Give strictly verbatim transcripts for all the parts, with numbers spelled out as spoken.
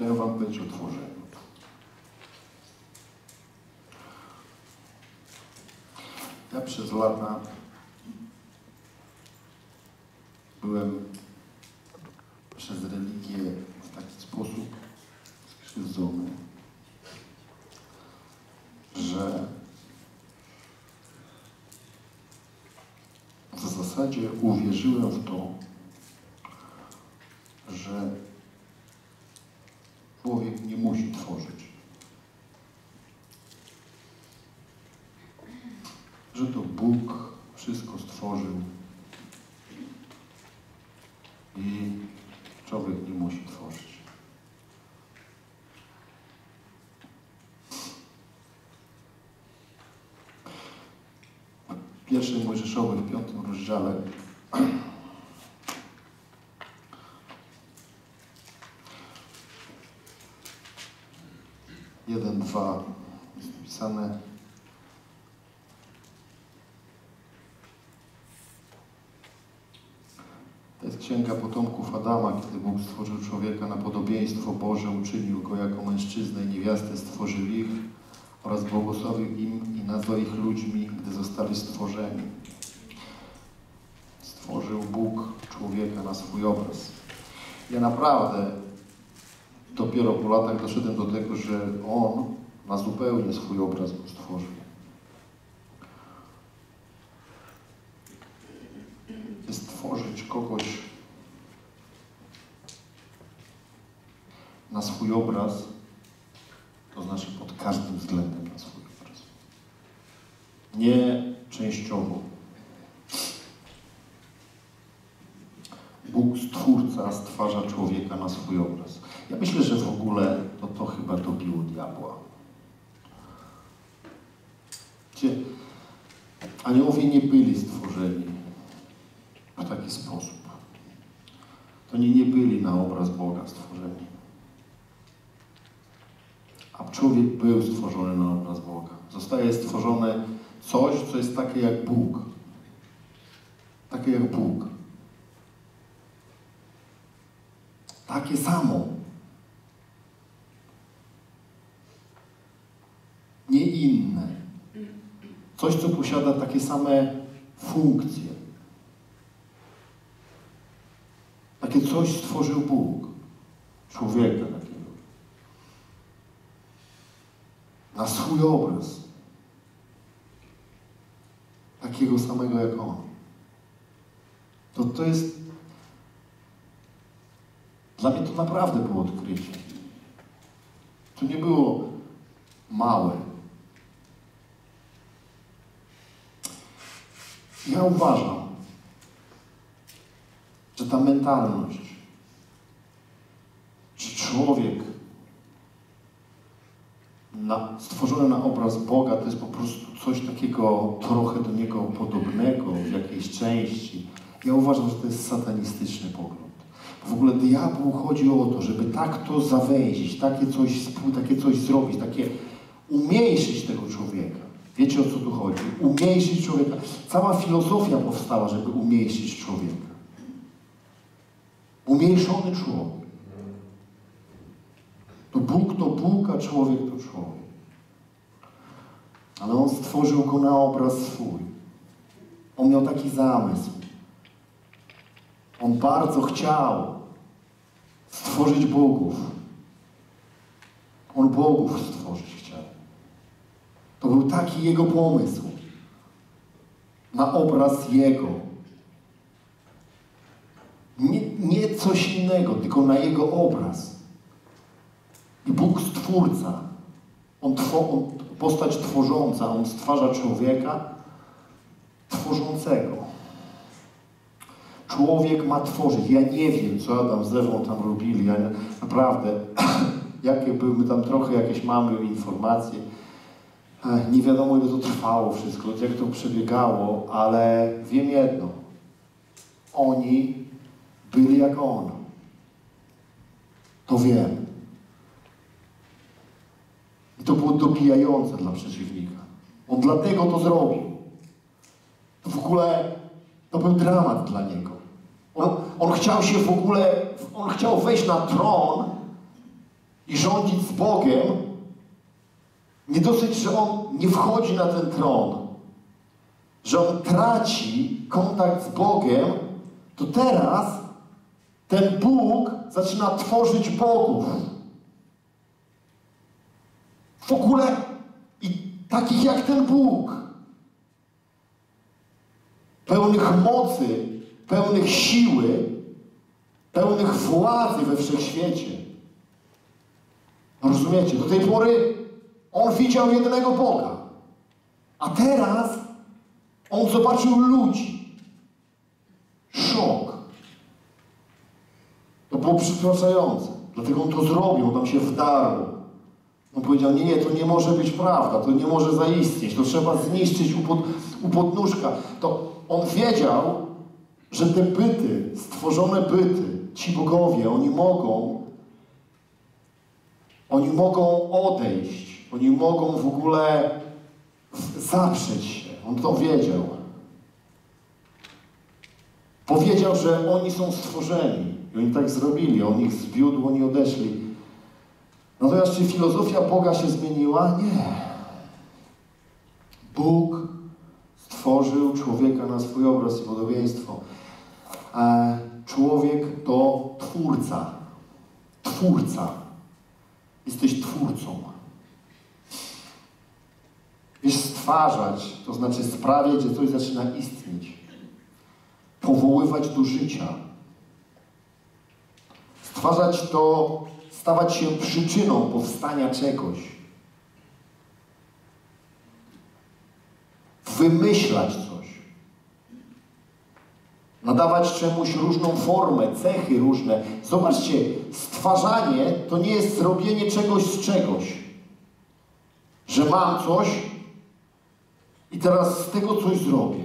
chcę wam być otworzeni. Ja przez lata byłem przez religię w taki sposób skrzywdzony, że w zasadzie uwierzyłem w to, że człowiek nie musi tworzyć. Że to Bóg wszystko stworzył i człowiek nie musi tworzyć. W pierwszym Mojżeszowej, w piątym rozdziale jeden, dwa jest napisane. To jest księga potomków Adama, kiedy Bóg stworzył człowieka na podobieństwo Boże, uczynił go jako mężczyznę i niewiastę, stworzył ich oraz błogosławił im i nazwał ich ludźmi, gdy zostali stworzeni. Stworzył Bóg człowieka na swój obraz. Ja naprawdę dopiero po latach doszedłem do tego, że On na zupełnie swój obraz stworzył. Stworzyć kogoś na swój obraz, to znaczy pod każdym względem na swój obraz. Nie częściowo. Bóg Stwórca stwarza człowieka na swój obraz. Ja myślę, że w ogóle to, to chyba dobiło diabła. Gdzie aniołowie nie byli stworzeni w taki sposób. To oni nie byli na obraz Boga stworzeni. A człowiek był stworzony na obraz Boga. Zostaje stworzone coś, co jest takie jak Bóg. Takie jak Bóg. Takie samo. Nie inne. Coś, co posiada takie same funkcje. Takie coś stworzył Bóg. Człowieka takiego. Na swój obraz. Takiego samego jak On. To, to jest... Dla mnie to naprawdę było odkrycie. To nie było małe. Ja uważam, że ta mentalność, że człowiek na, stworzony na obraz Boga, to jest po prostu coś takiego trochę do niego podobnego w jakiejś części. Ja uważam, że to jest satanistyczny pogląd. W ogóle diabłu chodzi o to, żeby tak to zawęzić, takie coś, takie coś zrobić, takie umniejszyć tego człowieka. Wiecie, o co tu chodzi? Umniejszyć człowieka. Cała filozofia powstała, żeby umniejszyć człowieka. Umniejszony człowiek. To Bóg to Bóg, a człowiek to człowiek. Ale On stworzył go na obraz swój. On miał taki zamysł. On bardzo chciał stworzyć bogów. On bogów stworzyć chciał. To był taki jego pomysł. Na obraz jego. Nie, nie coś innego, tylko na jego obraz. I Bóg Stwórca. On, tw- on postać tworząca. On stwarza człowieka tworzącego. Człowiek ma tworzyć. Ja nie wiem, co Adam z Ewą tam robili. Ja nie, naprawdę, jakie były tam trochę jakieś mamy informacje. Nie wiadomo, ile to trwało wszystko, jak to przebiegało, ale wiem jedno. Oni byli jak On. To wiem. I to było dobijające dla przeciwnika. On dlatego to zrobił. W ogóle to był dramat dla niego. On, on chciał się w ogóle, on chciał wejść na tron i rządzić z Bogiem, nie dosyć, że on nie wchodzi na ten tron, że on traci kontakt z Bogiem, to teraz ten Bóg zaczyna tworzyć bogów. W ogóle i takich jak ten Bóg. Pełnych mocy, pełnych siły, pełnych władzy we wszechświecie. No rozumiecie? Do tej pory on widział jednego Boga. A teraz on zobaczył ludzi. Szok. To było przytłaczające. Dlatego on to zrobił, on tam się wdarł. On powiedział, nie, nie, to nie może być prawda, to nie może zaistnieć, to trzeba zniszczyć u, pod, u podnóżka. To on wiedział, że te byty, stworzone byty, ci bogowie, oni mogą, oni mogą odejść, oni mogą w ogóle zaprzeć się. On to wiedział. Powiedział, że oni są stworzeni. I oni tak zrobili, on ich zbiódł, oni odeszli. Natomiast czy filozofia Boga się zmieniła? Nie. Bóg stworzył człowieka na swój obraz i podobieństwo. E, człowiek to twórca. Twórca. Jesteś twórcą. Wiesz, stwarzać, to znaczy sprawiać, że coś zaczyna istnieć. Powoływać do życia. Stwarzać to stawać się przyczyną powstania czegoś. Wymyślać coś. Nadawać czemuś różną formę, cechy różne. Zobaczcie, stwarzanie to nie jest robienie czegoś z czegoś. Że mam coś i teraz z tego coś zrobię.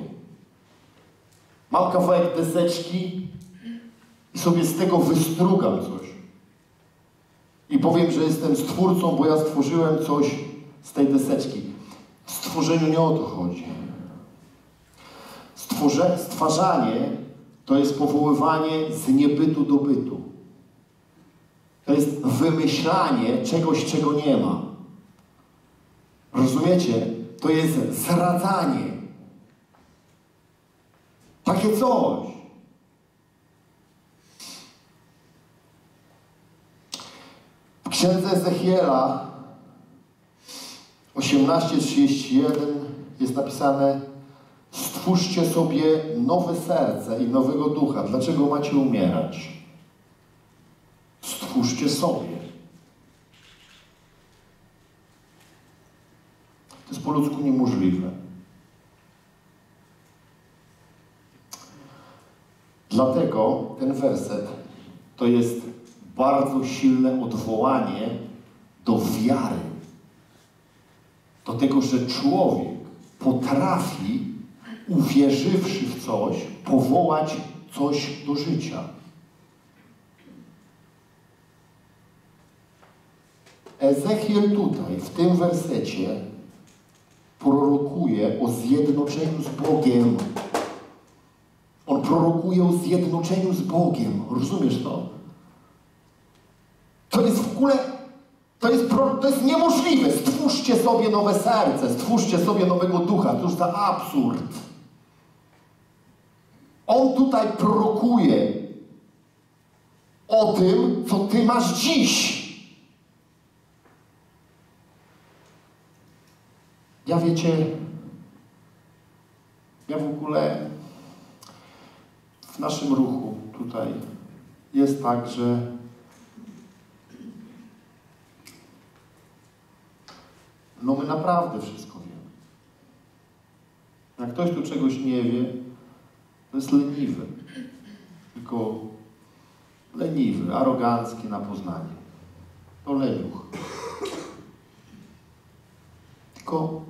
Mam kawałek deseczki i sobie z tego wystrugam coś. I powiem, że jestem stwórcą, bo ja stworzyłem coś z tej deseczki. W stworzeniu nie o to chodzi. Stworze, stwarzanie to jest powoływanie z niebytu do bytu. To jest wymyślanie czegoś, czego nie ma. Rozumiecie? To jest zradzanie. Takie coś. W księdze Ezechiela osiemnaście trzydzieści jeden jest napisane: stwórzcie sobie nowe serce i nowego ducha. Dlaczego macie umierać? Stwórzcie sobie. To jest po ludzku niemożliwe. Dlatego ten werset to jest bardzo silne odwołanie do wiary. Do tego, że człowiek potrafi, uwierzywszy w coś, powołać coś do życia. Ezechiel tutaj, w tym wersecie, prorokuje o zjednoczeniu z Bogiem. On prorokuje o zjednoczeniu z Bogiem. Rozumiesz to? To jest w ogóle, to jest, to jest niemożliwe. Stwórzcie sobie nowe serce, stwórzcie sobie nowego ducha. Cóż za absurd. On tutaj prorokuje o tym, co ty masz dziś. Ja wiecie, ja w ogóle w naszym ruchu tutaj jest tak, że no my naprawdę wszystko wiemy. Jak ktoś tu czegoś nie wie, to jest leniwy. Tylko leniwy, arogancki na poznanie. To leniuch. Tylko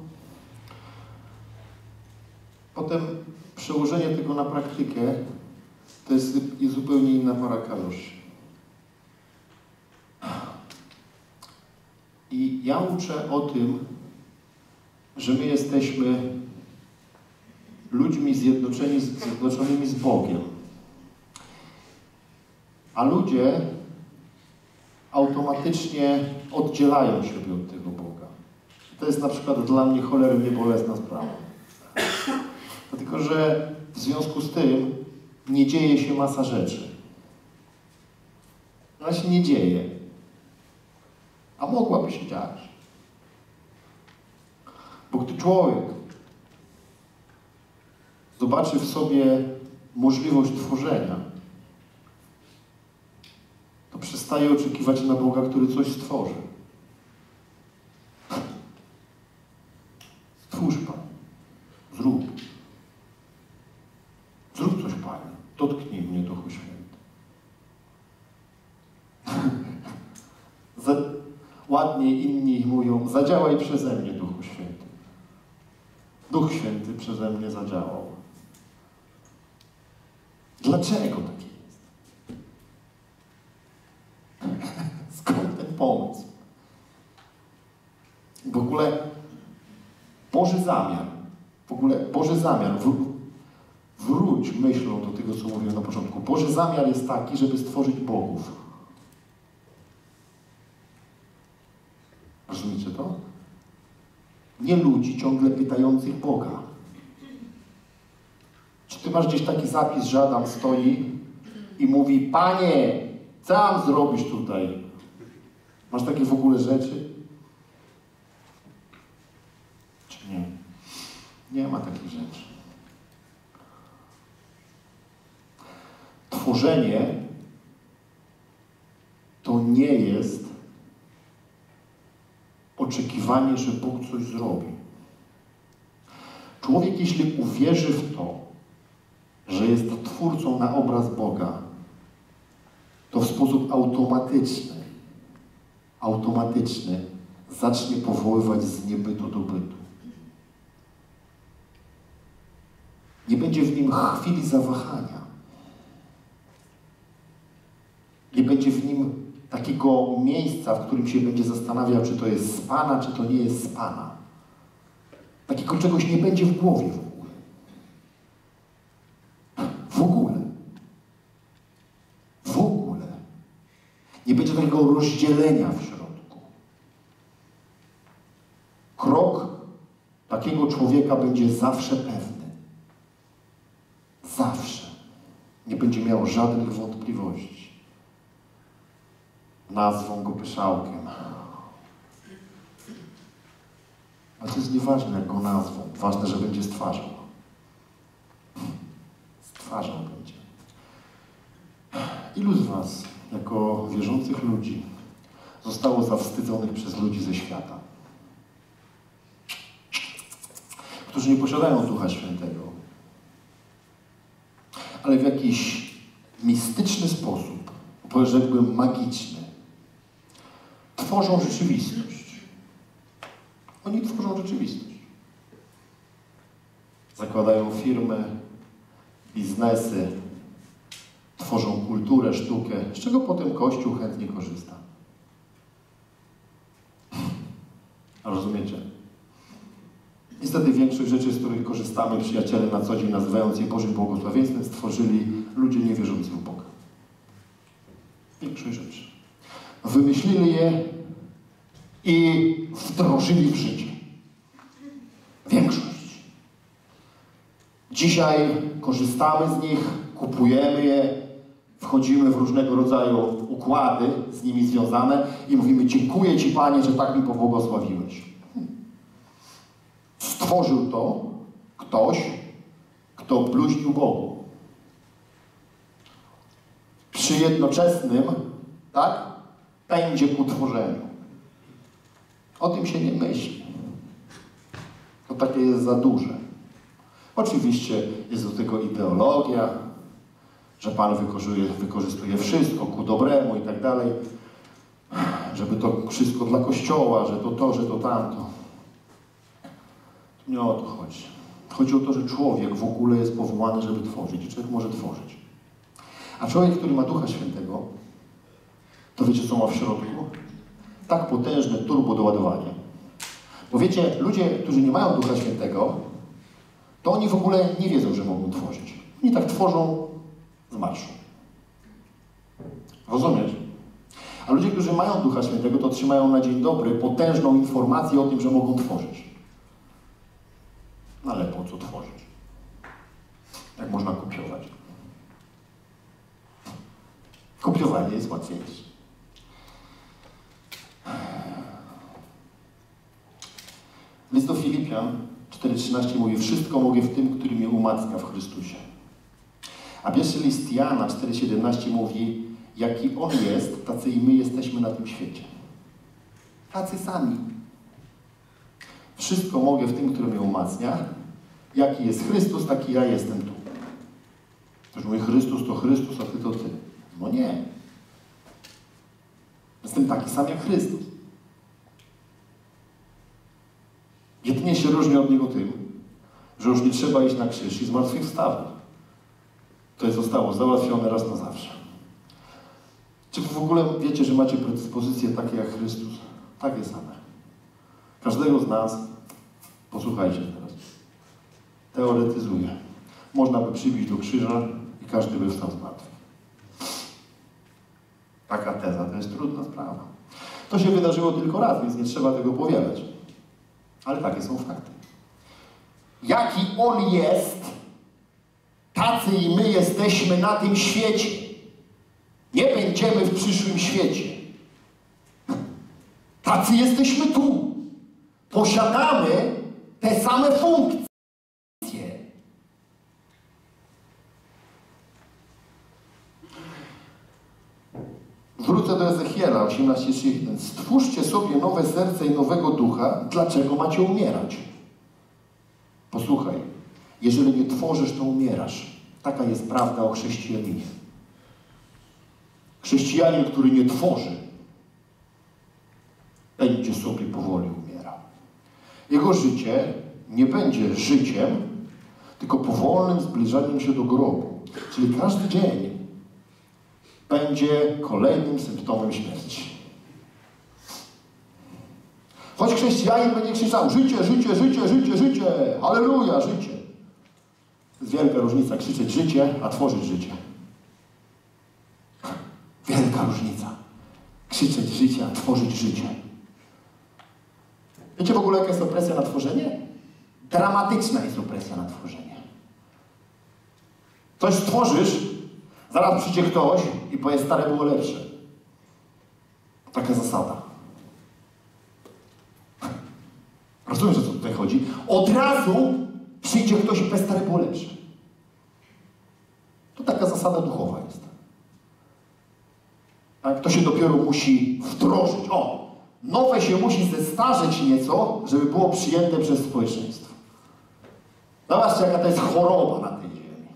potem przełożenie tego na praktykę to jest, jest zupełnie inna para kaloszy. I ja uczę o tym, że my jesteśmy ludźmi zjednoczeni, zjednoczonymi z Bogiem. A ludzie, automatycznie oddzielają siebie od tego Boga. To jest na przykład dla mnie cholernie bolesna sprawa. Dlatego, że w związku z tym nie dzieje się masa rzeczy. Ona się nie dzieje. A mogłaby się dziać. Bo gdy człowiek zobaczy w sobie możliwość tworzenia, to przestaje oczekiwać na Boga, który coś stworzy. Stwórz, Pan. Zrób. Zrób coś, Panie. Dotknij mnie, Duchu Święty. Ładnie inni mówią, zadziałaj przeze mnie, Duchu Święty. Duch Święty przeze mnie zadziałał. Dlaczego tak jest? Skąd ten pomysł? W ogóle Boży zamiar, w ogóle Boży zamiar, wróć myślą do tego, co mówiłem na początku. Boży zamiar jest taki, żeby stworzyć bogów. Rozumiecie to? Nie ludzi ciągle pytających Boga. Czy ty masz gdzieś taki zapis, że Adam stoi i mówi, Panie, co mam zrobić tutaj? Masz takie w ogóle rzeczy? Czy nie? Nie ma takich rzeczy. Tworzenie to nie jest oczekiwanie, że Bóg coś zrobi. Człowiek, jeśli uwierzy w to, że jest twórcą na obraz Boga, to w sposób automatyczny, automatyczny zacznie powoływać z niebytu do bytu. Nie będzie w nim chwili zawahania. Nie będzie w nim takiego miejsca, w którym się będzie zastanawiał, czy to jest z Pana, czy to nie jest z Pana. Takiego czegoś nie będzie w głowie w ogóle. W ogóle. W ogóle. Nie będzie takiego rozdzielenia w środku. Krok takiego człowieka będzie zawsze pewny. Zawsze. Nie będzie miał żadnych wątpliwości. Nazwą go pyszałkiem. A to jest nieważne, jak go nazwą. Ważne, że będzie stwarzał. Stwarzał będzie. Ilu z was, jako wierzących ludzi, zostało zawstydzonych przez ludzi ze świata? Którzy nie posiadają Ducha Świętego. Ale w jakiś mistyczny sposób, powiedziałbym magiczny, tworzą rzeczywistość. Oni tworzą rzeczywistość. Zakładają firmy, biznesy, tworzą kulturę, sztukę, z czego potem Kościół chętnie korzysta. Rozumiecie? Niestety większość rzeczy, z których korzystamy, przyjaciele na co dzień, nazywając je Bożym błogosławieństwem, stworzyli ludzie niewierzący w Boga. Większość rzeczy. Wymyślili je i wdrożyli w życie. Większość. Dzisiaj korzystamy z nich, kupujemy je, wchodzimy w różnego rodzaju układy z nimi związane i mówimy, dziękuję Ci, Panie, że tak mi pobłogosławiłeś. Stworzył to ktoś, kto bluźnił Bogu. Przy jednoczesnym, tak? Pędzie ku tworzeniu. O tym się nie myśli. To takie jest za duże. Oczywiście jest do tego ideologia, że Pan wykorzystuje, wykorzystuje wszystko ku dobremu i tak dalej, żeby to wszystko dla Kościoła, że to to, że to tamto. Nie o to chodzi. Chodzi o to, że człowiek w ogóle jest powołany, żeby tworzyć. Człowiek może tworzyć. A człowiek, który ma Ducha Świętego, to wiecie, co ma w środku? Tak potężne turbo doładowanie. Bo wiecie, ludzie, którzy nie mają Ducha Świętego, to oni w ogóle nie wiedzą, że mogą tworzyć. Oni tak tworzą z marszu. Rozumiesz? A ludzie, którzy mają Ducha Świętego, to otrzymają na dzień dobry potężną informację o tym, że mogą tworzyć. No ale po co tworzyć? Jak można kopiować? Kopiowanie jest łatwiejsze. List do Filipian cztery trzynaście mówi: wszystko mogę w tym, który mnie umacnia w Chrystusie. A pierwszy list Jana cztery siedemnaście mówi: jaki On jest, tacy i my jesteśmy na tym świecie. Tacy sami. Wszystko mogę w tym, który mnie umacnia. Jaki jest Chrystus, taki ja jestem tu. Ktoś mówi: Chrystus to Chrystus, a Ty to Ty. No nie. Jestem taki sam jak Chrystus. Jedynie się różni od Niego tym, że już nie trzeba iść na krzyż i zmartwychwstawać. To jest zostało załatwione raz na zawsze. Czy w ogóle wiecie, że macie predyspozycje takie jak Chrystus? Takie same. Każdego z nas, posłuchajcie teraz, teoretyzuje. Można by przybić do krzyża i każdy by wstał z martwych. Taka teza to jest trudna sprawa. To się wydarzyło tylko raz, więc nie trzeba tego opowiadać. Ale takie są fakty. Jaki On jest, tacy i my jesteśmy na tym świecie. Nie będziemy w przyszłym świecie. Tacy jesteśmy tu. Posiadamy te same funkcje. Wrócę do Ezechiela osiemnaście trzydzieści jeden. Stwórzcie sobie nowe serce i nowego ducha. Dlaczego macie umierać? Posłuchaj. Jeżeli nie tworzysz, to umierasz. Taka jest prawda o chrześcijaninie. Chrześcijanin, który nie tworzy, będzie sobie powoli umierał. Jego życie nie będzie życiem, tylko powolnym zbliżaniem się do grobu. Czyli każdy dzień będzie kolejnym symptomem śmierci. Choć chrześcijanin będzie krzyczał: życie, życie, życie, życie, życie, halleluja, życie. Jest wielka różnica krzyczeć życie, a tworzyć życie. Wielka różnica. Krzyczeć życie, a tworzyć życie. Wiecie w ogóle, jaka jest opresja na tworzenie? Dramatyczna jest opresja na tworzenie. Coś stworzysz, zaraz przyjdzie ktoś i powie: stare było lepsze. Taka zasada. Rozumiem, że co tutaj chodzi? Od razu przyjdzie ktoś i powie: stare było lepsze. To taka zasada duchowa jest. Tak? To się dopiero musi wdrożyć. O! Nowe się musi zestarzeć nieco, żeby było przyjęte przez społeczeństwo. Zobaczcie, jaka to jest choroba na tej ziemi.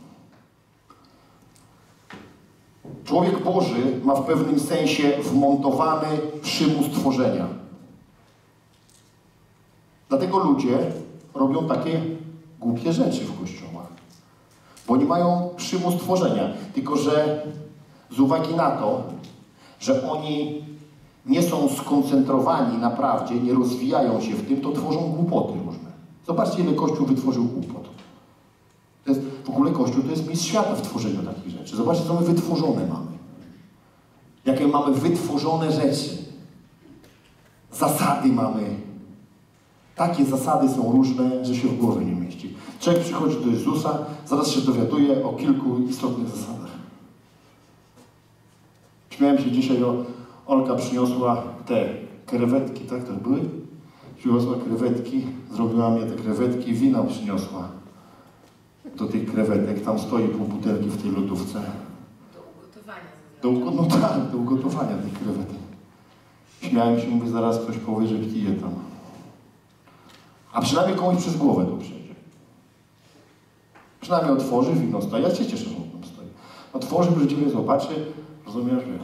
Człowiek Boży ma w pewnym sensie wmontowany przymus tworzenia. Dlatego ludzie robią takie głupie rzeczy w kościołach. Bo oni mają przymus tworzenia. Tylko że z uwagi na to, że oni nie są skoncentrowani na prawdzie, nie rozwijają się w tym, to tworzą głupoty różne. Zobaczcie, ile Kościół wytworzył głupot. To jest, w ogóle Kościół to jest mistrz świata w tworzeniu takich rzeczy. Zobaczcie, co my wytworzone mamy. Jakie mamy wytworzone rzeczy. Zasady mamy. Takie zasady są różne, że się w głowie nie mieści. Człowiek przychodzi do Jezusa, zaraz się dowiaduje o kilku istotnych zasadach. Śmiałem się dzisiaj, o Olka przyniosła te krewetki, tak to były? Przyniosła krewetki, zrobiła mnie te krewetki, wina przyniosła. Do tych krewetek, tam stoi pół butelki w tej lodówce. Do ugotowania. Do ugo no tak, do ugotowania tych krewetek. Śmiałem się, mówię, zaraz ktoś powie, że pije tam. A przynajmniej komuś przez głowę to przejdzie. Przynajmniej otworzy, wino stoi. Ja się cieszę, że on tam stoi. Otworzy, brzydliwie zobaczy, rozumiesz, że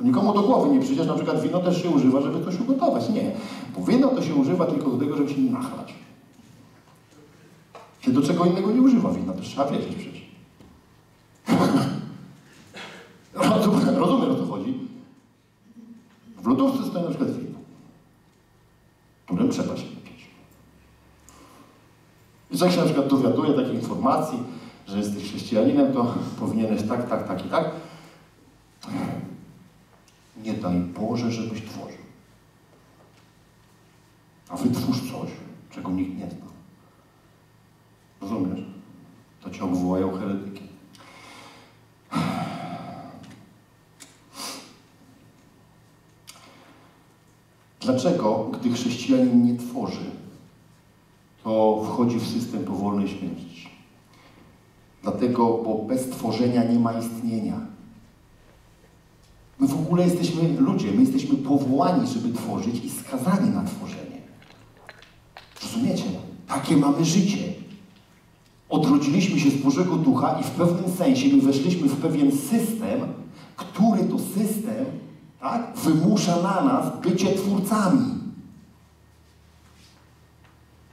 nikomu do głowy nie przyjdzie, na przykład wino też się używa, żeby coś ugotować. Nie, bo wino to się używa tylko do tego, żeby się nachlać. Się do czego innego nie używa wina, to trzeba wiedzieć przecież. Rozumiem, o co chodzi. W lodówce stoi na przykład wino, którym trzeba się napić. I jak się na przykład dowiaduje takiej informacji, że jesteś chrześcijaninem, to powinieneś tak, tak, tak i tak. Nie daj Boże. Boże, żebyś tworzył. A wytwórz coś, czego nikt nie zna. Rozumiesz? To cię obwołają heretyki. Dlaczego, gdy chrześcijanin nie tworzy, to wchodzi w system powolnej śmierci? Dlatego, bo bez tworzenia nie ma istnienia. My w ogóle jesteśmy ludzie, my jesteśmy powołani, żeby tworzyć i skazani na tworzenie. Rozumiecie? Takie mamy życie. Odrodziliśmy się z Bożego Ducha i w pewnym sensie my weszliśmy w pewien system, który to system, tak, wymusza na nas bycie twórcami.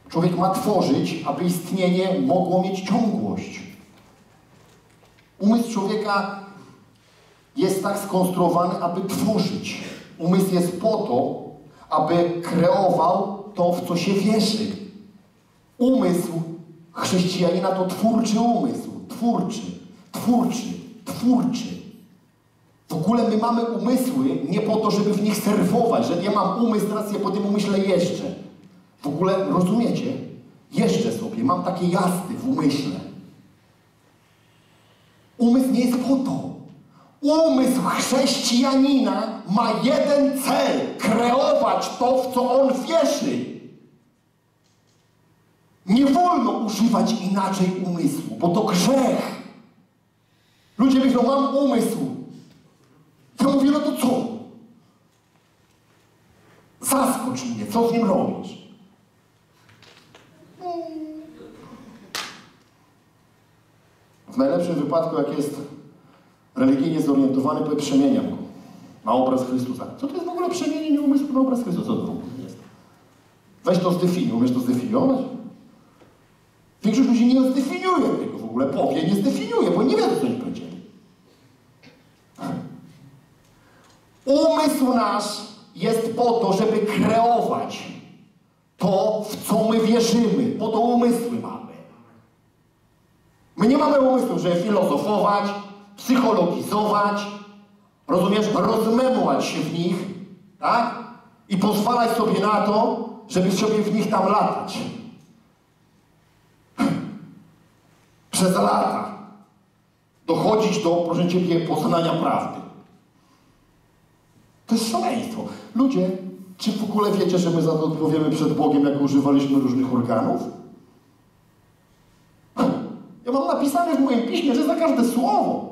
Człowiek ma tworzyć, aby istnienie mogło mieć ciągłość. Umysł człowieka jest tak skonstruowany, aby tworzyć. Umysł jest po to, aby kreował to, w co się wierzy. Umysł chrześcijanina to twórczy umysł. Twórczy, twórczy, twórczy. W ogóle my mamy umysły nie po to, żeby w nich serwować, że ja mam umysł, teraz ja po tym umyśle jeszcze. W ogóle, rozumiecie? Jeszcze sobie, mam takie jazdy w umyśle. Umysł nie jest po to. Umysł chrześcijanina ma jeden cel. Kreować to, w co on wierzy. Nie wolno używać inaczej umysłu, bo to grzech. Ludzie myślą, mam umysł. Ja mówię, no to co? Zaskocz mnie, co z nim robisz? W najlepszym wypadku, jak jest religijnie zorientowany, to przemieniam go na obraz Chrystusa. Co to jest w ogóle przemienienie umysłu na obraz Chrystusa? Co to w ogóle jest? Weź to zdefiniuj. Umiesz to zdefiniować? Większość ludzi nie zdefiniuje tego w ogóle. Powie, nie zdefiniuje, bo nie wie, co im powiedzieli. Umysł nasz jest po to, żeby kreować to, w co my wierzymy. Po to umysły mamy. My nie mamy umysłu, żeby filozofować, psychologizować, rozumiesz, rozmemłać się w nich, tak? I pozwalać sobie na to, żeby sobie w nich tam latać. Przez lata dochodzić do, proszę Ciebie, poznania prawdy. To jest szaleństwo. Ludzie, czy w ogóle wiecie, że my za to odpowiemy przed Bogiem, jak używaliśmy różnych organów? Ja mam napisane w moim piśmie, że za każde słowo,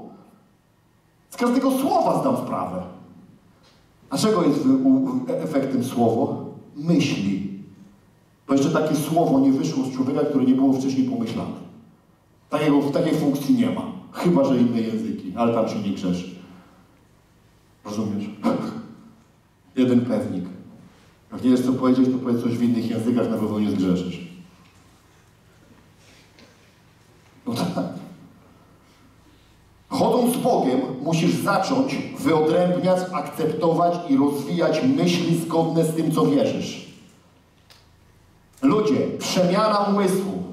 z każdego słowa zdam sprawę. A czego jest efektem słowo? Myśli. Bo jeszcze takie słowo nie wyszło z człowieka, które nie było wcześniej pomyślane. Takiego, takiej funkcji nie ma. Chyba że inne języki, ale tam się nie grzeszy. Rozumiesz? Jeden pewnik. Jak nie wiesz, co powiedzieć, to powiedz coś w innych językach, na pewno nie zgrzeszysz. No tak. Chodząc z Bogiem, musisz zacząć wyodrębniać, akceptować i rozwijać myśli zgodne z tym, co wierzysz. Ludzie, przemiana umysłu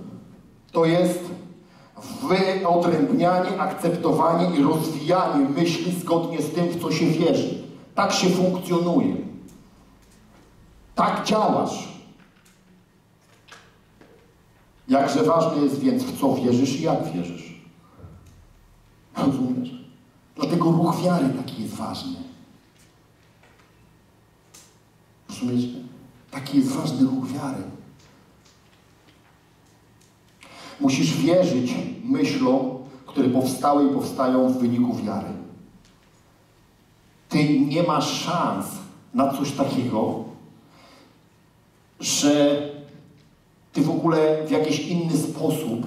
to jest wyodrębnianie, akceptowanie i rozwijanie myśli zgodnie z tym, w co się wierzy. Tak się funkcjonuje. Tak działasz. Jakże ważne jest więc, w co wierzysz i jak wierzysz. Rozumiesz? Dlatego ruch wiary taki jest ważny. Rozumiecie? Taki jest ważny ruch wiary. Musisz wierzyć myślom, które powstały i powstają w wyniku wiary. Ty nie masz szans na coś takiego, że ty w ogóle w jakiś inny sposób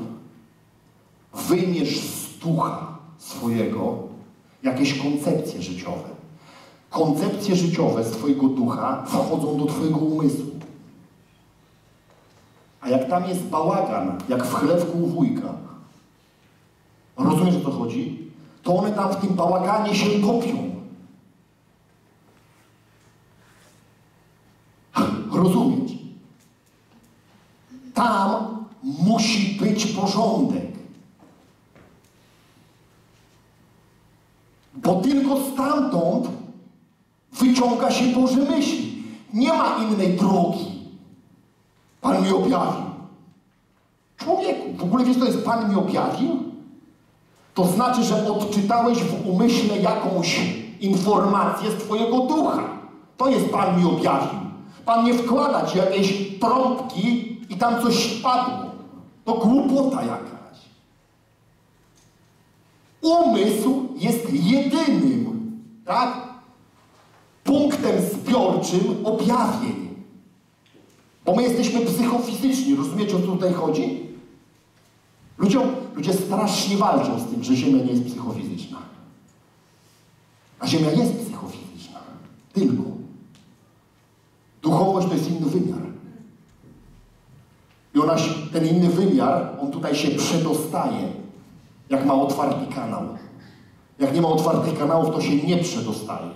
wyjmiesz z ducha swojego jakieś koncepcje życiowe. Koncepcje życiowe z twojego ducha wchodzą do twojego umysłu. A jak tam jest bałagan, jak w chlewku u wujka, rozumiesz, o co chodzi? To one tam w tym bałaganie się topią. Rozumiesz? Tam musi być porządek. Bo tylko stamtąd wyciągniesz ciąga się Boże myśli. Nie ma innej drogi. Pan mi objawił. Człowieku, w ogóle wiesz, to jest Pan mi objawił? To znaczy, że odczytałeś w umyśle jakąś informację z twojego ducha. To jest Pan mi objawił. Pan nie wkłada ci jakieś trąbki i tam coś spadło. To głupota jakaś. Umysł jest jedynym, tak, punktem zbiorczym objawień. Bo my jesteśmy psychofizyczni. Rozumiecie, o co tutaj chodzi? Ludziom, ludzie strasznie walczą z tym, że Ziemia nie jest psychofizyczna. A Ziemia jest psychofizyczna. Tylko. Duchowość to jest inny wymiar. I ona, ten inny wymiar, on tutaj się przedostaje, jak ma otwarty kanał. Jak nie ma otwartych kanałów, to się nie przedostaje.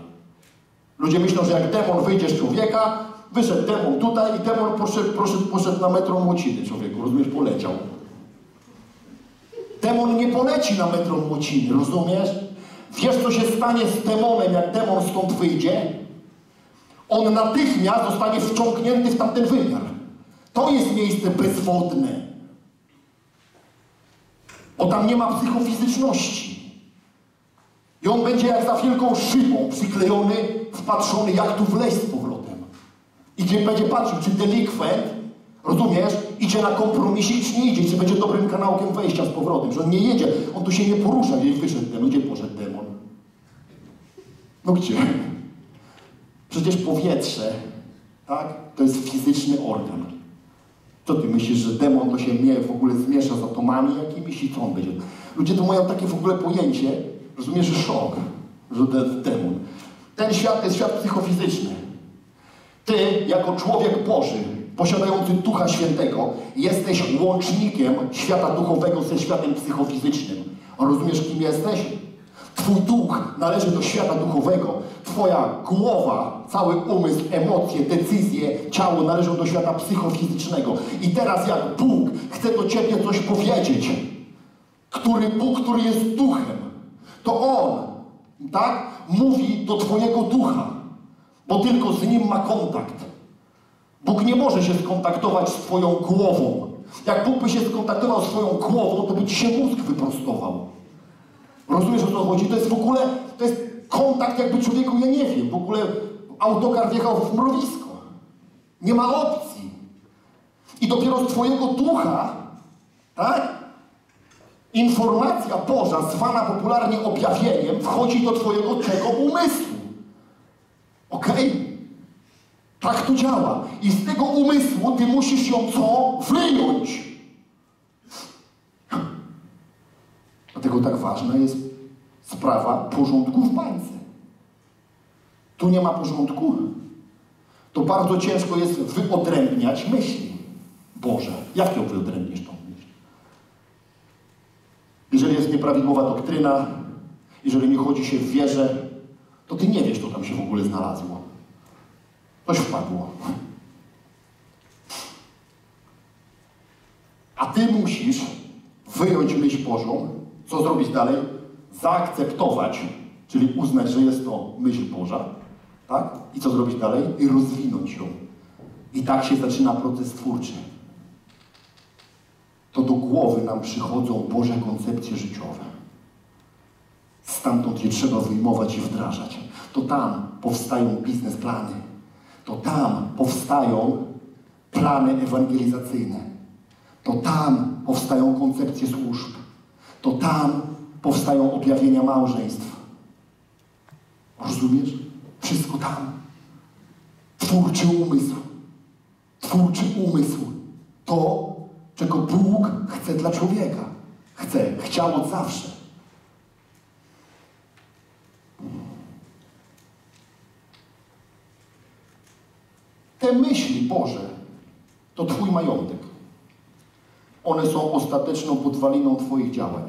Ludzie myślą, że jak demon wyjdzie z człowieka, wyszedł demon tutaj i demon poszedł, poszedł, poszedł na metro młociny człowieku, rozumiesz, poleciał. Demon nie poleci na metro młociny, rozumiesz? Wiesz, co się stanie z demonem, jak demon stąd wyjdzie? On natychmiast zostanie wciągnięty w tamten wymiar. To jest miejsce bezwodne. Bo tam nie ma psychofizyczności. I on będzie jak za wielką szybą przyklejony, wpatrzony, jak tu wleźć z powrotem. I gdzie będzie patrzył, czy delikwent, rozumiesz, idzie na kompromis i czy nie idzie, czy będzie dobrym kanałkiem wejścia z powrotem, że on nie jedzie, on tu się nie porusza, gdzie wyszedł demon, gdzie poszedł demon. No gdzie? Przecież powietrze, tak, to jest fizyczny organ. Co ty myślisz, że demon to się mnie w ogóle zmiesza z atomami jakimiś i co on będzie? Ludzie to mają takie w ogóle pojęcie, rozumiesz, że szok, że demon. Ten świat jest świat psychofizyczny. Ty, jako człowiek Boży, posiadający Ducha Świętego, jesteś łącznikiem świata duchowego ze światem psychofizycznym. A rozumiesz, kim jesteś? Twój duch należy do świata duchowego. Twoja głowa, cały umysł, emocje, decyzje, ciało należą do świata psychofizycznego. I teraz jak Bóg chce do ciebie coś powiedzieć, który Bóg, który jest duchem, to On, tak, mówi do twojego ducha, bo tylko z Nim ma kontakt. Bóg nie może się skontaktować z twoją głową. Jak Bóg by się skontaktował z twoją głową, to by ci się mózg wyprostował. Rozumiesz, o co chodzi? To jest w ogóle, to jest kontakt jakby człowieku, ja nie wiem, w ogóle autokar wjechał w mrowisko. Nie ma opcji. I dopiero z twojego ducha, tak, informacja Boża, zwana popularnie objawieniem, wchodzi do twojego tego umysłu. Okej? Okay? Tak to działa. I z tego umysłu ty musisz ją co? Wyjąć. Dlatego tak ważna jest sprawa porządku w bańce. Tu nie ma porządku. To bardzo ciężko jest wyodrębniać myśli Boże. Jak ją wyodrębnisz tą myśl? Jeżeli jest nieprawidłowa doktryna, jeżeli nie chodzi się w wierze, to ty nie wiesz, co tam się w ogóle znalazło. Coś wpadło. A ty musisz wyjąć myśl Bożą. Co zrobić dalej? Zaakceptować, czyli uznać, że jest to myśl Boża, tak? I co zrobić dalej? I rozwinąć ją. I tak się zaczyna proces twórczy. To do głowy nam przychodzą Boże koncepcje życiowe. Stamtąd je trzeba wyjmować i wdrażać. To tam powstają biznesplany. To tam powstają plany ewangelizacyjne. To tam powstają koncepcje służb. To tam powstają objawienia małżeństw. Rozumiesz? Wszystko tam. Twórczy umysł. Twórczy umysł. To, czego Bóg chce dla człowieka. Chce. Chciał od zawsze. Te myśli Boże to twój majątek. One są ostateczną podwaliną twoich działań.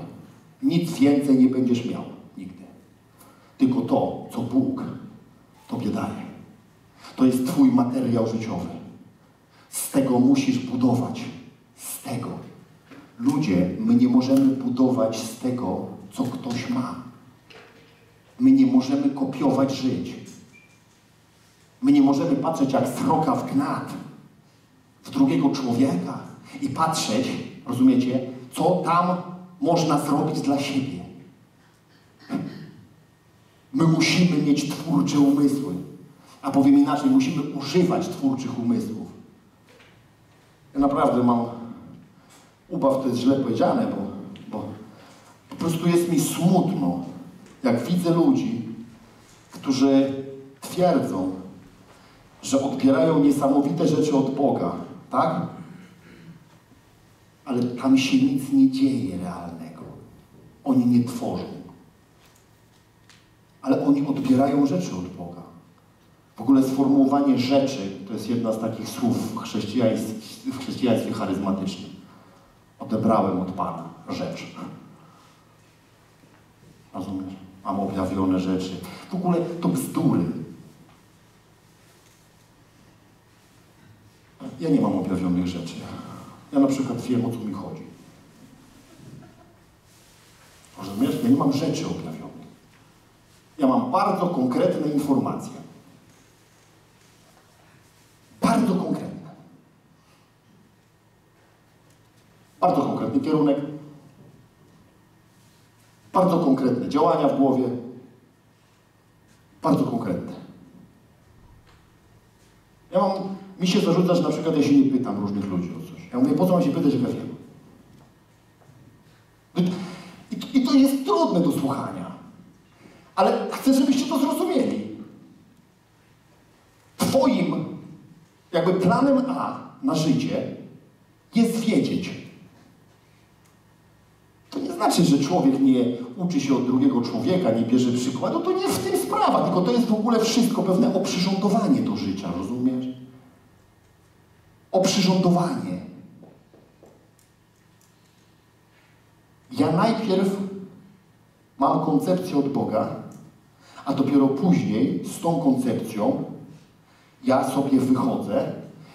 Nic więcej nie będziesz miał. Nigdy. Tylko to, co Bóg tobie daje. To jest twój materiał życiowy. Z tego musisz budować. Z tego. Ludzie, my nie możemy budować z tego, co ktoś ma. My nie możemy kopiować żyć. My nie możemy patrzeć jak sroka w gnat w drugiego człowieka i patrzeć, rozumiecie, co tam można zrobić dla siebie. My musimy mieć twórcze umysły, a powiem inaczej, musimy używać twórczych umysłów. Ja naprawdę mam ubaw, to jest źle powiedziane, bo, bo po prostu jest mi smutno, jak widzę ludzi, którzy twierdzą, że odbierają niesamowite rzeczy od Boga, tak? Ale tam się nic nie dzieje realnego. Oni nie tworzą. Ale oni odbierają rzeczy od Boga. W ogóle sformułowanie rzeczy to jest jedna z takich słów chrześcijańskich, w chrześcijaństwie charyzmatycznym. Odebrałem od Pana rzecz. Rozumiesz? Mam objawione rzeczy. W ogóle to bzdury. Ja nie mam objawionych rzeczy. Ja na przykład wiem, o co mi chodzi. Rozumiesz? Ja nie mam rzeczy objawionych. Ja mam bardzo konkretne informacje. Bardzo konkretne. Bardzo konkretny kierunek. Bardzo konkretne działania w głowie. Bardzo konkretne. Ja mam... Mi się zarzuca, że na przykład ja się nie pytam różnych ludzi o coś. Ja mówię, po co mam się pytać, jak ja wiem? I, I to jest trudne do słuchania. Ale chcę, żebyście to zrozumieli. Twoim jakby planem A na życie jest wiedzieć. To nie znaczy, że człowiek nie uczy się od drugiego człowieka, nie bierze przykładu. To nie w tym sprawa, tylko to jest w ogóle wszystko pewne oprzyrządowanie do życia, rozumiesz? Oprzyrządowanie. Ja najpierw mam koncepcję od Boga, a dopiero później z tą koncepcją ja sobie wychodzę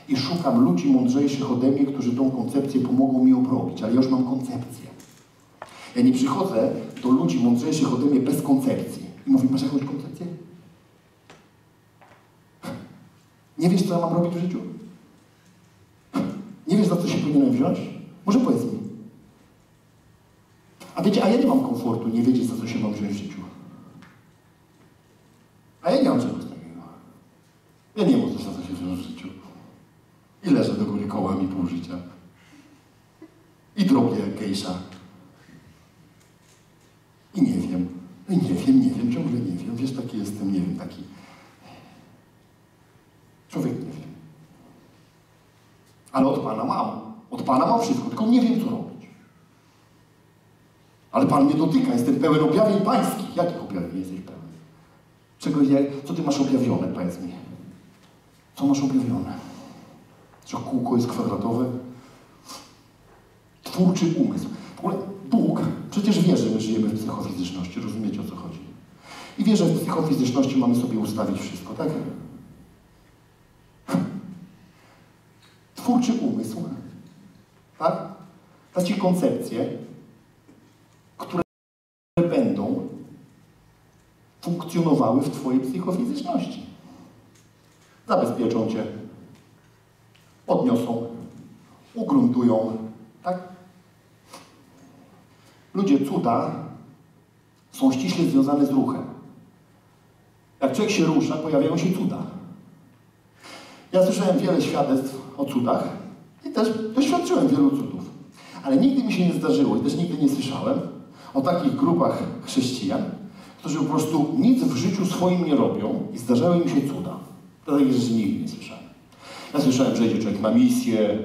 i szukam ludzi mądrzejszych ode mnie, którzy tą koncepcję pomogą mi obrobić, ale ja już mam koncepcję. Ja nie przychodzę do ludzi mądrzejszych ode mnie bez koncepcji i mówię, masz jakąś koncepcję? Nie wiesz, co ja mam robić w życiu? Nie wiesz, za co się powinienem wziąć? Może powiedz mi. A wiecie, a ja nie mam komfortu nie wiedzieć, za co się mam wziąć w życiu. A ja nie mam czegoś takiego. Ja nie mam też, za co się wziąć w życiu. I leżę do góry kołami pół życia. I drobię jak gejsza. I nie wiem. I nie wiem, nie wiem, ciągle nie wiem. Wiesz, taki jestem, nie wiem, taki... Człowiek nie wie. Ale od Pana mam. Od Pana mam wszystko, tylko nie wiem, co robić. Ale Pan mnie dotyka, jestem pełen objawień Pańskich. Jakich objawień jesteś pełen? Czego, co Ty masz objawione, powiedz mi? Co masz objawione? Czy kółko jest kwadratowe? Twórczy umysł. W ogóle Bóg przecież wie, że my żyjemy w psychofizyczności. Rozumiecie, o co chodzi? I wie, że w psychofizyczności mamy sobie ustawić wszystko, tak? Twórczy umysł, tak? Takie koncepcje, które będą funkcjonowały w twojej psychofizyczności. Zabezpieczą cię, podniosą, ugruntują, tak? Ludzie cuda są ściśle związane z ruchem. Jak człowiek się rusza, pojawiają się cuda. Ja słyszałem wiele świadectw o cudach i też doświadczyłem wielu cudów. Ale nigdy mi się nie zdarzyło i też nigdy nie słyszałem o takich grupach chrześcijan, którzy po prostu nic w życiu swoim nie robią i zdarzały im się cuda. To takich rzeczy nigdy nie słyszałem. Ja słyszałem, że idzie człowiek na misję,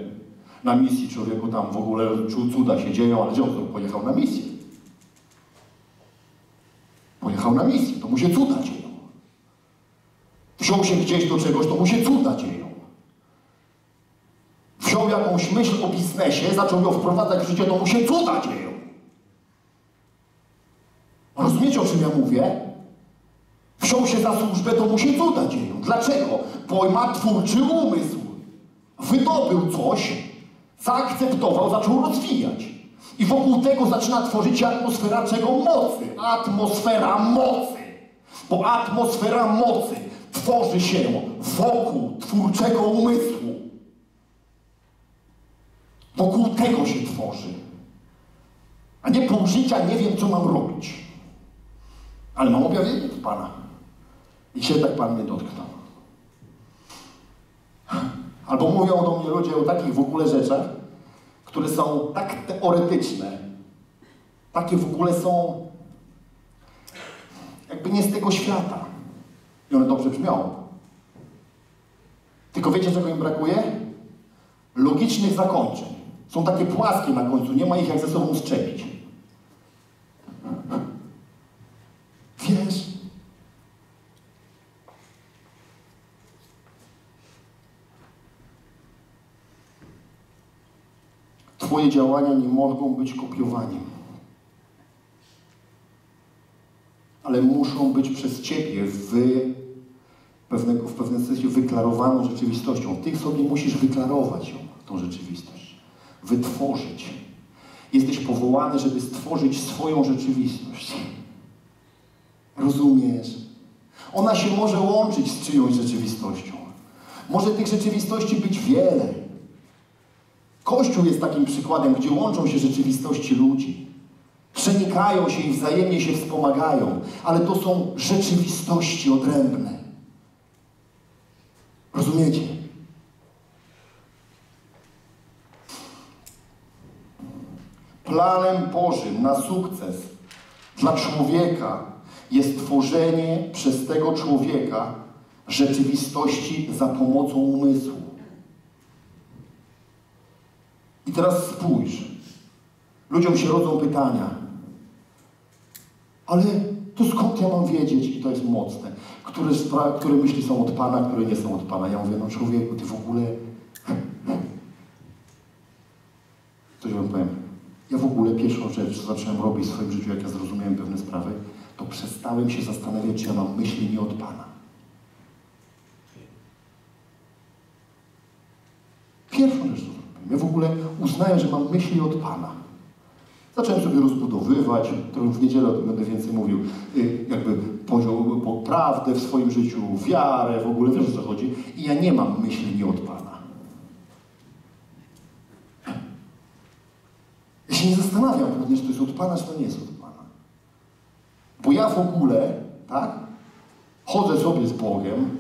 na misji człowieku tam w ogóle cuda się dzieją, ale gdzie on pojechał na misję? Pojechał na misję, to mu się cuda dzieją. Wziął się gdzieś do czegoś, to mu się cuda dzieją. Wziął jakąś myśl o biznesie, zaczął ją wprowadzać w życie, to mu się cuda dzieją. Rozumiecie, o czym ja mówię? Wziął się za służbę, to mu się cuda dzieją. Dlaczego? Bo ma twórczy umysł. Wydobył coś, zaakceptował, zaczął rozwijać. I wokół tego zaczyna tworzyć się atmosfera czego? Mocy. Atmosfera mocy. Bo atmosfera mocy tworzy się wokół twórczego umysłu. Wokół tego się tworzy. A nie pół życia nie wiem, co mam robić. Ale mam objawienie od Pana. I się tak Pan mnie dotknął. Albo mówią do mnie ludzie o takich w ogóle rzeczach, które są tak teoretyczne, takie w ogóle są jakby nie z tego świata. I one dobrze brzmią. Tylko wiecie, czego im brakuje? Logicznych zakończeń. Są takie płaskie na końcu, nie ma ich jak ze sobą szczepić. Wiesz? Twoje działania nie mogą być kopiowaniem. Ale muszą być przez Ciebie w, pewnego, w pewnym sensie wyklarowaną rzeczywistością. Ty sobie musisz wyklarować ją, tą rzeczywistość. Wytworzyć. Jesteś powołany, żeby stworzyć swoją rzeczywistość. Rozumiesz? Ona się może łączyć z czyjąś rzeczywistością. Może tych rzeczywistości być wiele. Kościół jest takim przykładem, gdzie łączą się rzeczywistości ludzi. Przenikają się i wzajemnie się wspomagają, ale to są rzeczywistości odrębne. Rozumiecie? Planem Bożym na sukces dla człowieka jest tworzenie przez tego człowieka rzeczywistości za pomocą umysłu. I teraz spójrz. Ludziom się rodzą pytania. Ale to skąd ja mam wiedzieć? I to jest mocne. Które, które myśli są od Pana, które nie są od Pana. Ja mówię, no człowieku, ty w ogóle... Coś wam powiem. Ja w ogóle pierwszą rzecz, co zacząłem robić w swoim życiu, jak ja zrozumiałem pewne sprawy, to przestałem się zastanawiać, czy ja mam myśli nie od Pana. Pierwszą rzecz, co zrobiłem. Ja w ogóle uznaję, że mam myśli od Pana. Zacząłem sobie rozbudowywać, którą w niedzielę o tym będę więcej mówił, jakby poziom, po prawdę w swoim życiu, wiarę, w ogóle wiesz, o co chodzi. I ja nie mam myśli nie od Pana. Ja się nie zastanawiam, czy to jest od Pana, czy to nie jest od Pana. Bo ja w ogóle, tak, chodzę sobie z Bogiem.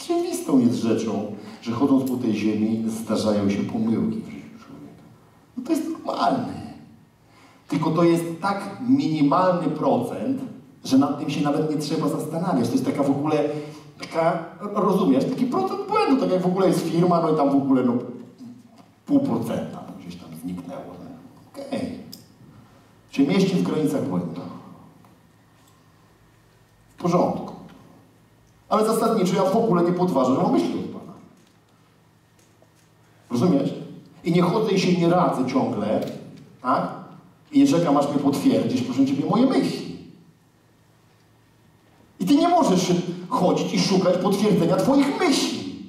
Oczywistą jest rzeczą, że chodząc po tej ziemi zdarzają się pomyłki w życiu człowieka. No to jest normalne. Tylko to jest tak minimalny procent, że nad tym się nawet nie trzeba zastanawiać. To jest taka w ogóle, taka, rozumiesz, taki procent błędu, tak jak w ogóle jest firma, no i tam w ogóle no, pół procenta gdzieś tam zniknęło. Okej. Okay. Się mieści w granicach błędu. W porządku. Ale zasadniczo ja w ogóle nie podważę, że mam myśli od Pana. Rozumiesz? I nie chodzę i się nie radzę ciągle, tak? I nie czekam, aż mnie potwierdzisz, proszę Ciebie, moje myśli. I Ty nie możesz chodzić i szukać potwierdzenia Twoich myśli.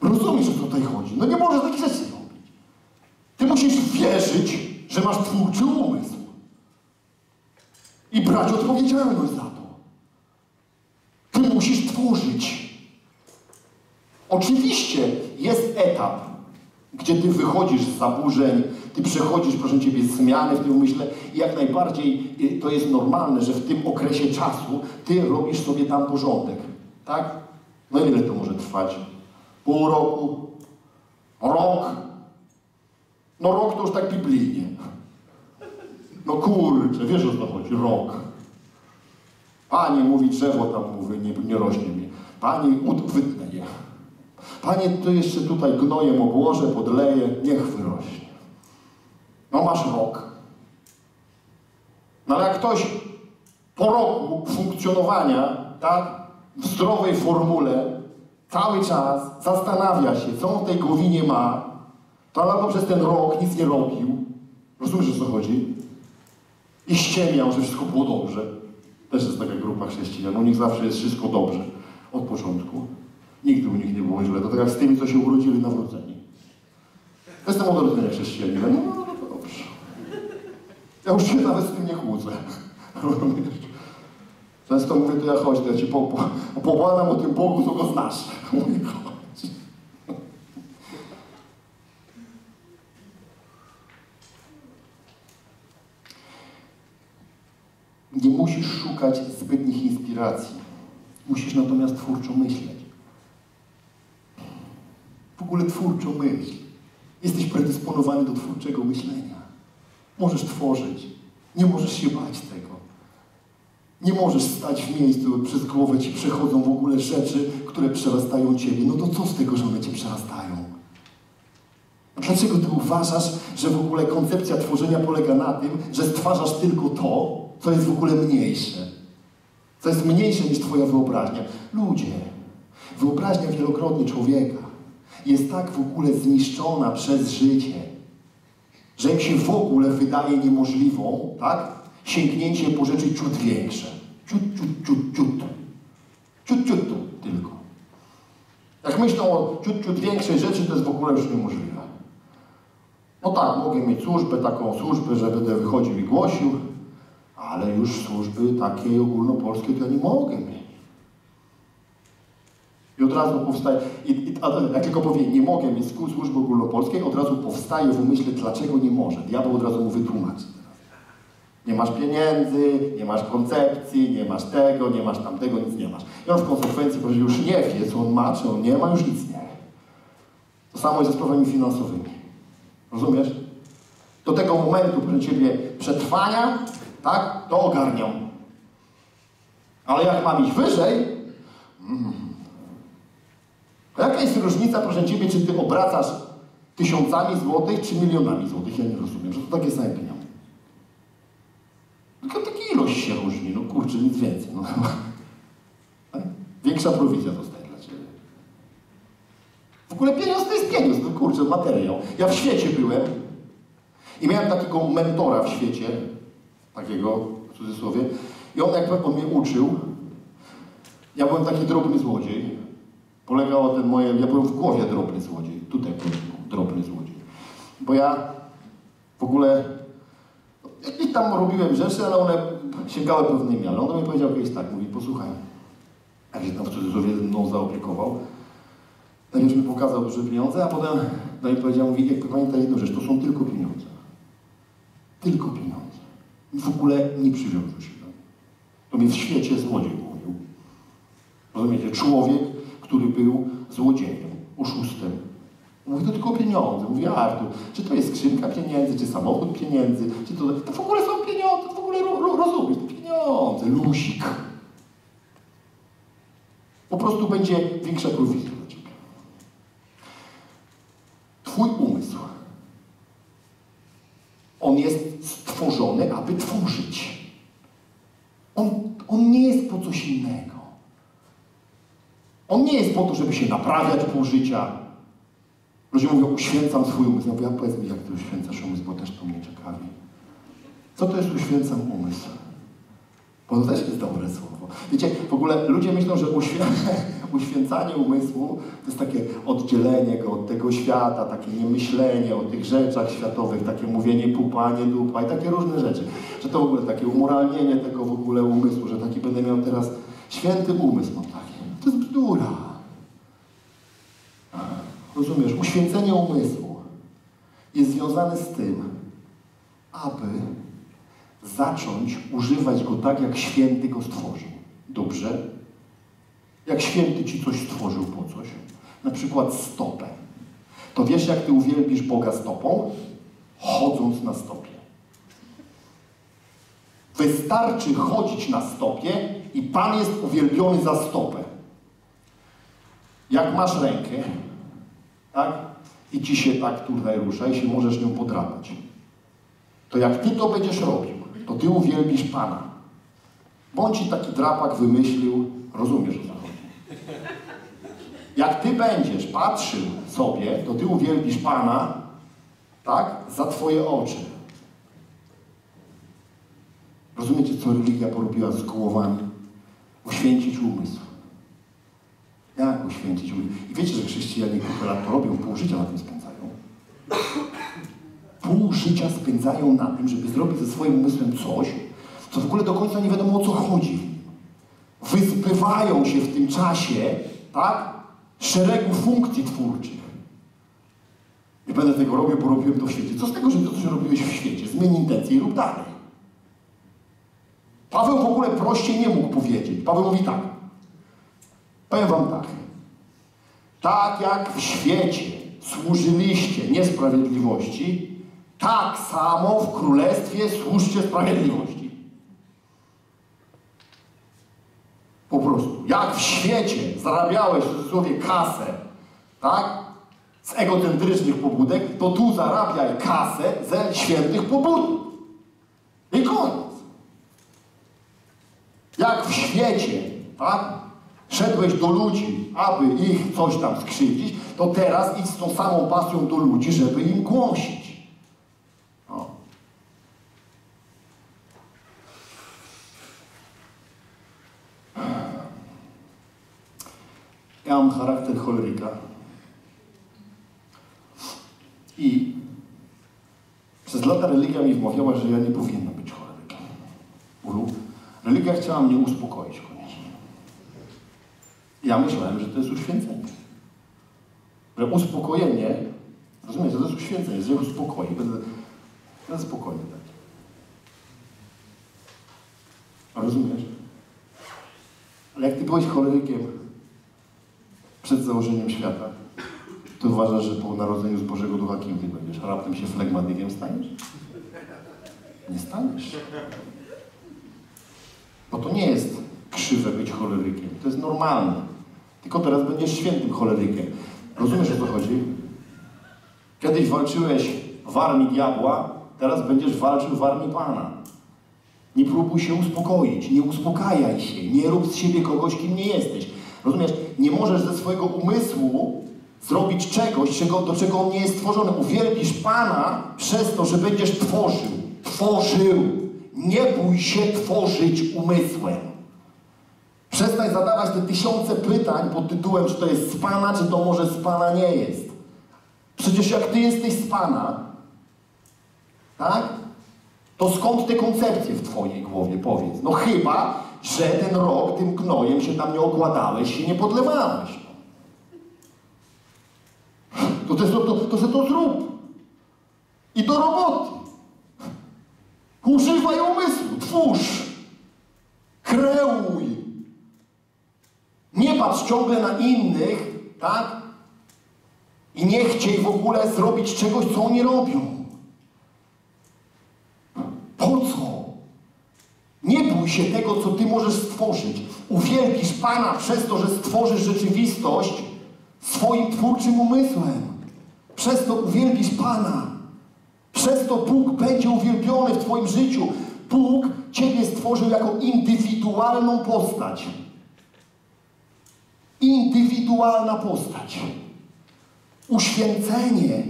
Rozumiesz, o co tutaj chodzi? No nie możesz takich rzeczy robić. Ty musisz wierzyć, że masz twórczy umysł. I brać odpowiedzialność za to. Ty musisz tworzyć. Oczywiście jest etap, gdzie ty wychodzisz z zaburzeń, ty przechodzisz, proszę ciebie, zmiany w tym umyśle i jak najbardziej to jest normalne, że w tym okresie czasu ty robisz sobie tam porządek, tak? No ile to może trwać? Pół roku? Rok? No rok to już tak biblijnie. No kurczę, wiesz o co chodzi, rok. Panie, mówi drzewo tam, mówi, nie, nie rośnie mnie. Panie, wytnę je. Panie, to jeszcze tutaj gnojem obłożę, podleję, niech wyrośnie. No masz rok. No ale jak ktoś po roku funkcjonowania, tak, w zdrowej formule, cały czas zastanawia się, co on w tej głowinie ma, to albo przez ten rok nic nie robił, rozumiesz, o co chodzi? I ściemiał, że wszystko było dobrze. Też jest taka grupa chrześcijan, u nich zawsze jest wszystko dobrze, od początku. Nigdy u nich nie było źle. To tak jak z tymi, co się urodzili nawróceni. Jestem od rodzenia chrześcijaninem. No, no, no dobrze. Ja już się nawet z tym nie kłócę. Często mówię, to ja chodź, to ja ci opowiadam o tym Bogu, co go znasz. Mówię, chodź. Nie musisz szukać zbytnich inspiracji. Musisz natomiast twórczo myśleć. W ogóle twórczo myśl. Jesteś predysponowany do twórczego myślenia. Możesz tworzyć. Nie możesz się bać tego. Nie możesz stać w miejscu, przez głowę ci przechodzą w ogóle rzeczy, które przerastają ciebie. No to co z tego, że one cię przerastają? A dlaczego ty uważasz, że w ogóle koncepcja tworzenia polega na tym, że stwarzasz tylko to, co jest w ogóle mniejsze? Co jest mniejsze niż twoja wyobraźnia? Ludzie, wyobraźnia wielokrotnie człowieka jest tak w ogóle zniszczona przez życie, że im się w ogóle wydaje niemożliwą, tak? Sięgnięcie po rzeczy ciut większe. Ciut, ciut, ciut, ciut. Ciut, ciut tylko. Jak myślą o ciut, ciut większej rzeczy, to jest w ogóle już niemożliwe. No tak, mogę mieć służbę, taką służbę, że będę wychodził i głosił, ale już służby takiej ogólnopolskiej to ja nie mogę mieć. I od razu powstaje, i, i, a, jak tylko powiem, nie mogę mieć służby ogólnopolskiej, od razu powstaje w umyśle, dlaczego nie może. Diabeł od razu mu wytłumaczy. Nie masz pieniędzy, nie masz koncepcji, nie masz tego, nie masz tamtego, nic nie masz. I on w konsekwencji po prostu już nie wie, co on ma, czy on nie ma, już nic nie wie. To samo jest ze sprawami finansowymi. Rozumiesz? Do tego momentu, proszę ciebie, przetrwania, tak, to ogarnią. Ale jak mam iść wyżej, mm. Jaka jest różnica, proszę ciebie, czy ty obracasz tysiącami złotych, czy milionami złotych? Ja nie rozumiem, że to takie same pieniądze. Tylko taka ilość się różni, no kurczę, nic więcej. No. Większa prowizja zostaje dla ciebie. W ogóle pieniądz to jest pieniądz, no kurczę, materiał. Ja w świecie byłem i miałem takiego mentora w świecie, takiego w cudzysłowie, i on jak on mnie uczył, ja byłem taki drobny złodziej. Polegało ten moje, ja byłem w głowie drobny złodziej, tutaj byłem drobny złodziej. Bo ja w ogóle, i tam robiłem rzeczy, ale one sięgały pewnymi, ale on do mnie powiedział kiedyś tak, mówi, posłuchaj, jak się tam w cudzysłowie mną zaopiekował, najpierw mi pokazał duże pieniądze, a potem do mnie powiedział, mówi, jak pamiętaj jedną rzecz, to są tylko pieniądze. Tylko pieniądze. W ogóle nie przywiązuj się do mnie. To mnie w świecie złodziej mówił. Rozumiecie, człowiek, który był złodziejem, oszustem. Mówi, to tylko pieniądze. Mówi, Artur, czy to jest skrzynka pieniędzy, czy samochód pieniędzy, czy to... To w ogóle są pieniądze, to w ogóle ro, ro, rozumiesz, to pieniądze, lusik. Po prostu będzie większa prowizja dla ciebie. Twój umysł, on jest stworzony, aby tworzyć. On, on nie jest po coś innego. On nie jest po to, żeby się naprawiać pół życia. Ludzie mówią, uświęcam swój umysł. Ja mówię, a powiedz mi, jak ty uświęcasz umysł, bo też to mnie ciekawi. Co to jest uświęcam umysł? Bo to też jest dobre słowo. Wiecie, w ogóle ludzie myślą, że uświęcanie umysłu to jest takie oddzielenie go od tego świata, takie niemyślenie o tych rzeczach światowych, takie mówienie pupa, nie dupa i takie różne rzeczy. Że to w ogóle takie umoralnienie tego w ogóle umysłu, że taki będę miał teraz święty umysł, mam taki. To jest bzdura. Rozumiesz? Uświęcenie umysłu jest związane z tym, aby zacząć używać go tak, jak święty go stworzył. Dobrze? Jak święty ci coś stworzył po coś. Na przykład stopę. To wiesz, jak ty uwielbisz Boga stopą? Chodząc na stopie. Wystarczy chodzić na stopie i Pan jest uwielbiony za stopę. Jak masz rękę, tak, i ci się tak tutaj rusza i się możesz nią podrapać, to jak ty to będziesz robił, to ty uwielbisz Pana. Bo on ci taki drapak wymyślił, rozumiesz, o co chodzi. Jak ty będziesz patrzył sobie, to ty uwielbisz Pana, tak, za twoje oczy. Rozumiecie, co religia porobiła z głowami? Uświęcić umysł. Jak uświęcić umysł? I wiecie, że chrześcijanie to robią, pół życia na tym spędzają. Pół życia spędzają na tym, żeby zrobić ze swoim umysłem coś, co w ogóle do końca nie wiadomo, o co chodzi. wyzbywają się w tym czasie, tak, szeregu funkcji twórczych. Nie będę tego robił, bo robiłem to w świecie. Co z tego, że to, co robiłeś w świecie? Zmień intencję i rób dalej. Paweł w ogóle prościej nie mógł powiedzieć. Paweł mówi tak. Powiem wam tak. Tak jak w świecie służyliście niesprawiedliwości, tak samo w królestwie służcie sprawiedliwości. Po prostu. Jak w świecie zarabiałeś w cudzysłowie kasę, tak? Z egocentrycznych pobudek, to tu zarabiaj kasę ze świętych pobudek. I koniec. Jak w świecie, tak? Szedłeś do ludzi, aby ich coś tam skrzywdzić, to teraz idź z tą samą pasją do ludzi, żeby im głosić. No. Ja mam charakter choleryka. I przez lata religia mi wmawiała, że ja nie powinienem być cholerykiem. Religia chciała mnie uspokoić koniecznie. Ja myślałem, że to jest uświęcenie. Że uspokojenie, rozumiecie, to jest uświęcenie, że uspokoi. Będę, będę spokojny taki. A rozumiesz? Ale jak ty byłeś cholerykiem przed założeniem świata, to uważasz, że po narodzeniu z Bożego Ducha kim ty będziesz? A raptem się flegmatykiem staniesz? Nie staniesz. Bo to nie jest krzywe być cholerykiem. To jest normalne. Tylko teraz będziesz świętym cholerykiem. Rozumiesz, o co chodzi? Kiedyś walczyłeś w armii diabła, teraz będziesz walczył w armii Pana. Nie próbuj się uspokoić. Nie uspokajaj się. Nie rób z siebie kogoś, kim nie jesteś. Rozumiesz? Nie możesz ze swojego umysłu zrobić czegoś, czego, do czego on nie jest stworzony. Uwielbisz Pana przez to, że będziesz tworzył. Tworzył. Nie bój się tworzyć umysłem. Przestań zadawać te tysiące pytań pod tytułem, czy to jest z Pana, czy to może z Pana nie jest. Przecież jak ty jesteś z Pana, tak? To skąd te koncepcje w twojej głowie, powiedz? No chyba, że ten rok tym gnojem się tam nie okładałeś i nie podlewałeś. To to, to, to, to, to zrób. I do roboty. Używaj umysłu. Twórz. Kreuj. Nie patrz ciągle na innych, tak? I nie chciej w ogóle zrobić czegoś, co oni robią. Po co? Nie bój się tego, co ty możesz stworzyć. Uwielbisz Pana przez to, że stworzysz rzeczywistość swoim twórczym umysłem. Przez to uwielbisz Pana. Przez to Bóg będzie uwielbiony w twoim życiu. Bóg ciebie stworzył jako indywidualną postać. Indywidualna postać. Uświęcenie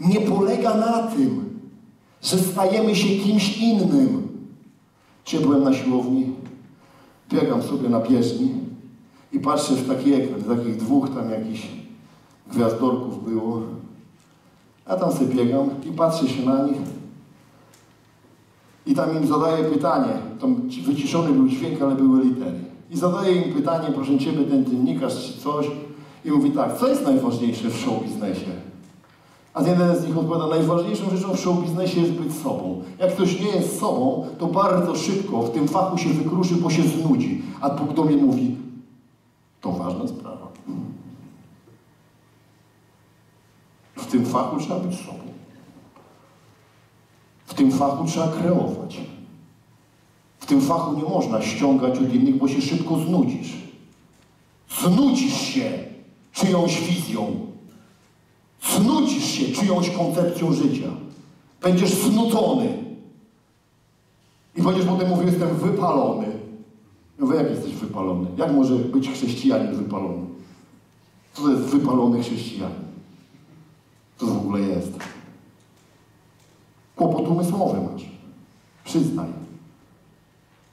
nie polega na tym, że stajemy się kimś innym. Dzisiaj byłem na siłowni, biegam sobie na bieżni i patrzę w taki ekran, takich dwóch tam jakichś gwiazdorków było. Ja tam sobie biegam i patrzę się na nich i tam im zadaję pytanie. Tam wyciszony był dźwięk, ale były litery. I zadaję im pytanie, proszę ciebie, ten dziennikarz czy coś. I mówi tak, co jest najważniejsze w show biznesie? A jeden z nich odpowiada, najważniejszą rzeczą w show biznesie jest być sobą. Jak ktoś nie jest sobą, to bardzo szybko w tym fachu się wykruszy, bo się znudzi. A Bóg do mnie mówi, to ważna sprawa. W tym fachu trzeba być sobą. W tym fachu trzeba kreować. W tym fachu nie można ściągać od innych, bo się szybko znudzisz. Znudzisz się czyjąś wizją. Znudzisz się czyjąś koncepcją życia. Będziesz znudzony. I będziesz potem mówił, jestem wypalony. Ja mówię, jak jesteś wypalony? Jak może być chrześcijanin wypalony? Co to jest wypalony chrześcijanin? Co to w ogóle jest? Kłopot umysłowy masz. Przyznaj.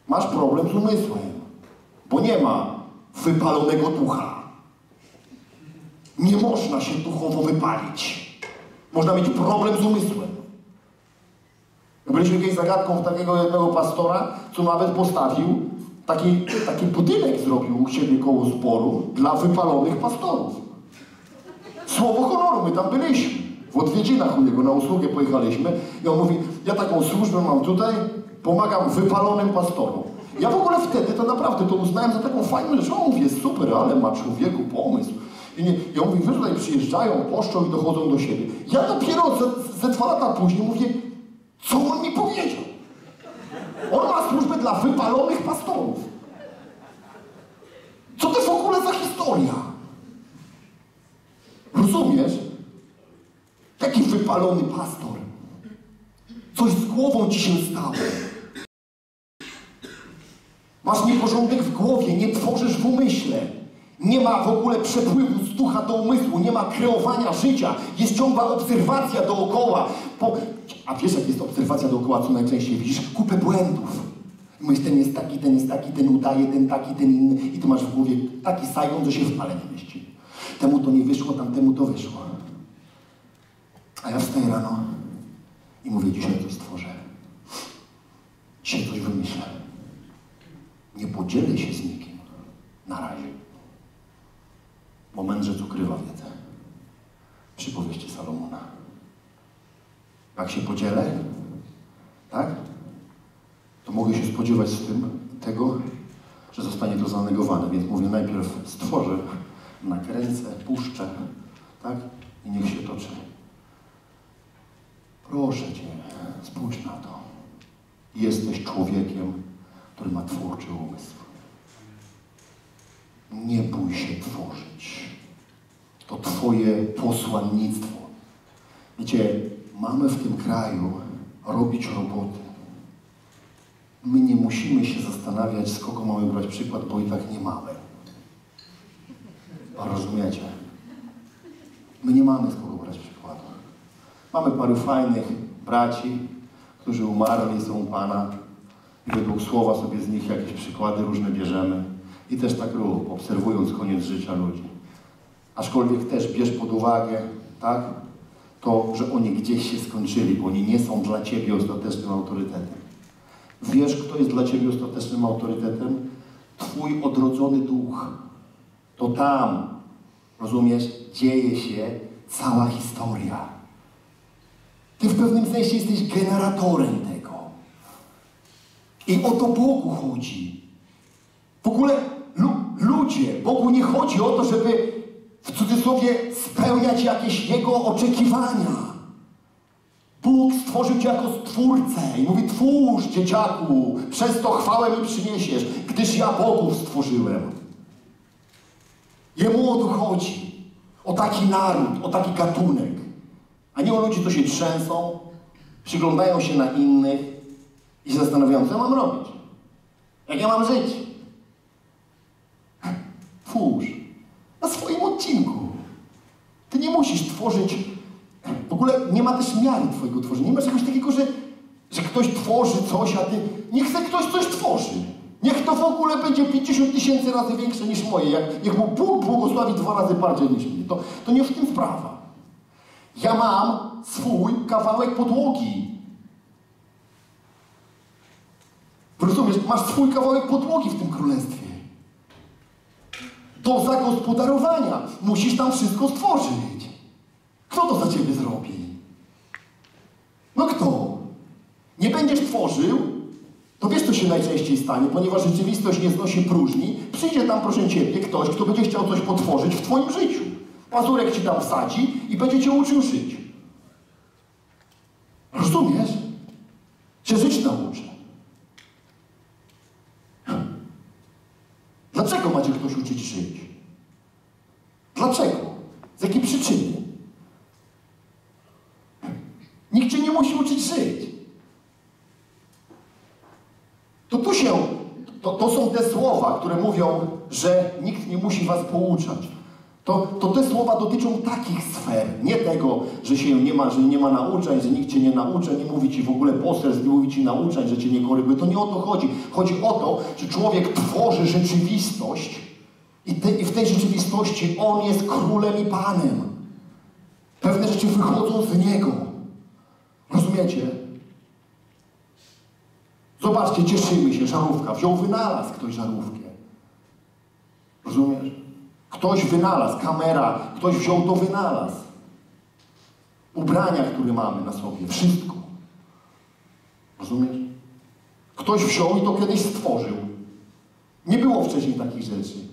Masz problem z umysłem. Bo nie ma wypalonego ducha. Nie można się duchowo wypalić. Można mieć problem z umysłem. Byliśmy kiedyś zagadką takiego jednego pastora, co nawet postawił Taki, taki budynek zrobił u siebie koło zboru dla wypalonych pastorów. Słowo honoru, my tam byliśmy. W odwiedzinach u niego na usługę pojechaliśmy i on mówi, ja taką służbę mam tutaj, pomagam wypalonym pastorom. Ja w ogóle wtedy to naprawdę to uznałem za taką fajną rzecz, on mówi, super, ale ma człowieku pomysł. I, nie, i on mówi, wy tutaj przyjeżdżają, poszczą i dochodzą do siebie. Ja dopiero ze, ze dwa lata później mówię, co on mi powiedział? On ma służbę dla wypalonych pastorów. Co to w ogóle za historia? Rozumiesz? Taki wypalony pastor. Coś z głową ci się stało. Masz nieporządek w głowie, nie tworzysz w umyśle. Nie ma w ogóle przepływu z ducha do umysłu, nie ma kreowania życia. Jest ciągła obserwacja dookoła. Po... A wiesz, jak jest obserwacja dookoła, co najczęściej widzisz? Kupę błędów. Myślisz, ten jest taki, ten jest taki, ten udaje, ten taki, ten inny. I ty masz w głowie taki sajgon, że się w pale nie mieści. Temu to nie wyszło, tamtemu to wyszło. A ja wstaję rano i mówię, dzisiaj coś stworzę. Dzisiaj coś wymyślę. Nie podzielę się z nikim. Na razie. Bo mędrzec ukrywa wiedzę. Przypowieści Salomona. Jak się podzielę, tak? To mogę się spodziewać z tym, tego, że zostanie to zanegowane. Więc mówię, najpierw stworzę, nakręcę, puszczę, tak? I niech się toczy. Proszę Cię, spójrz na to. Jesteś człowiekiem, który ma twórczy umysł. Nie bój się tworzyć. To Twoje posłannictwo. Wiecie, mamy w tym kraju robić roboty. My nie musimy się zastanawiać, z kogo mamy brać przykład, bo i tak nie mamy. A rozumiecie? My nie mamy z kogo brać przykładu. Mamy paru fajnych braci, którzy umarli, są u Pana. I według słowa sobie z nich jakieś przykłady różne bierzemy. I też tak rób, obserwując koniec życia ludzi. Aczkolwiek też bierz pod uwagę, tak? To, że oni gdzieś się skończyli, bo oni nie są dla Ciebie ostatecznym autorytetem. Wiesz, kto jest dla Ciebie ostatecznym autorytetem? Twój odrodzony duch. To tam, rozumiesz, dzieje się cała historia. Ty w pewnym sensie jesteś generatorem tego. I o to Bogu chodzi. W ogóle lu ludzie, Bogu nie chodzi o to, żeby w cudzysłowie spełniać jakieś Jego oczekiwania. Bóg stworzył Cię jako stwórcę i mówi, twórz, dzieciaku, przez to chwałę mi przyniesiesz, gdyż ja Bogów stworzyłem. Jemu o to chodzi, o taki naród, o taki gatunek, a nie o ludzi, co się trzęsą, przyglądają się na innych i się zastanawiają, co ja mam robić, jak ja mam żyć. Twórz na swoim odcinku. Ty nie musisz tworzyć, w ogóle nie ma też miary twojego tworzenia, nie ma czegoś takiego, że, że ktoś tworzy coś, a ty... Niech se ktoś coś tworzy. Niech to w ogóle będzie pięćdziesiąt tysięcy razy większe niż moje. Jak, niech mu Bóg błogosławi dwa razy bardziej niż mnie. To, to nie w tym sprawa. Ja mam swój kawałek podłogi. Rozumiesz, masz swój kawałek podłogi w tym królestwie. Do zagospodarowania musisz tam wszystko stworzyć. Kto to za ciebie zrobi? No kto? Nie będziesz tworzył, to wiesz, co się najczęściej stanie, ponieważ rzeczywistość nie znosi próżni. Przyjdzie tam, proszę ciebie, ktoś, kto będzie chciał coś potworzyć w twoim życiu. Pazurek ci tam wsadzi i będzie cię uczył żyć. Rozumiesz? Cię żyć nauczy. Dlaczego macie ktoś uczyć żyć? Dlaczego? Z jakiej przyczyny? Nikt cię nie musi uczyć żyć. To tu się, to, to są te słowa, które mówią, że nikt nie musi was pouczać. To, to te słowa dotyczą takich sfer, nie tego, że się nie ma, że nie ma nauczeń, że nikt cię nie naucza, nie mówi ci w ogóle poselstw, nie mówi ci nauczeń, że cię nie koryguje. To nie o to chodzi. Chodzi o to, że człowiek tworzy rzeczywistość i, te, i w tej rzeczywistości on jest królem i panem. Pewne rzeczy wychodzą z niego. Rozumiecie? Zobaczcie, cieszymy się, żarówka. Wziął, wynalazł ktoś żarówkę. Rozumiesz? Ktoś wynalazł, kamera, ktoś wziął to wynalazł. Ubrania, które mamy na sobie, wszystko. Rozumiesz? Ktoś wziął i to kiedyś stworzył. Nie było wcześniej takich rzeczy.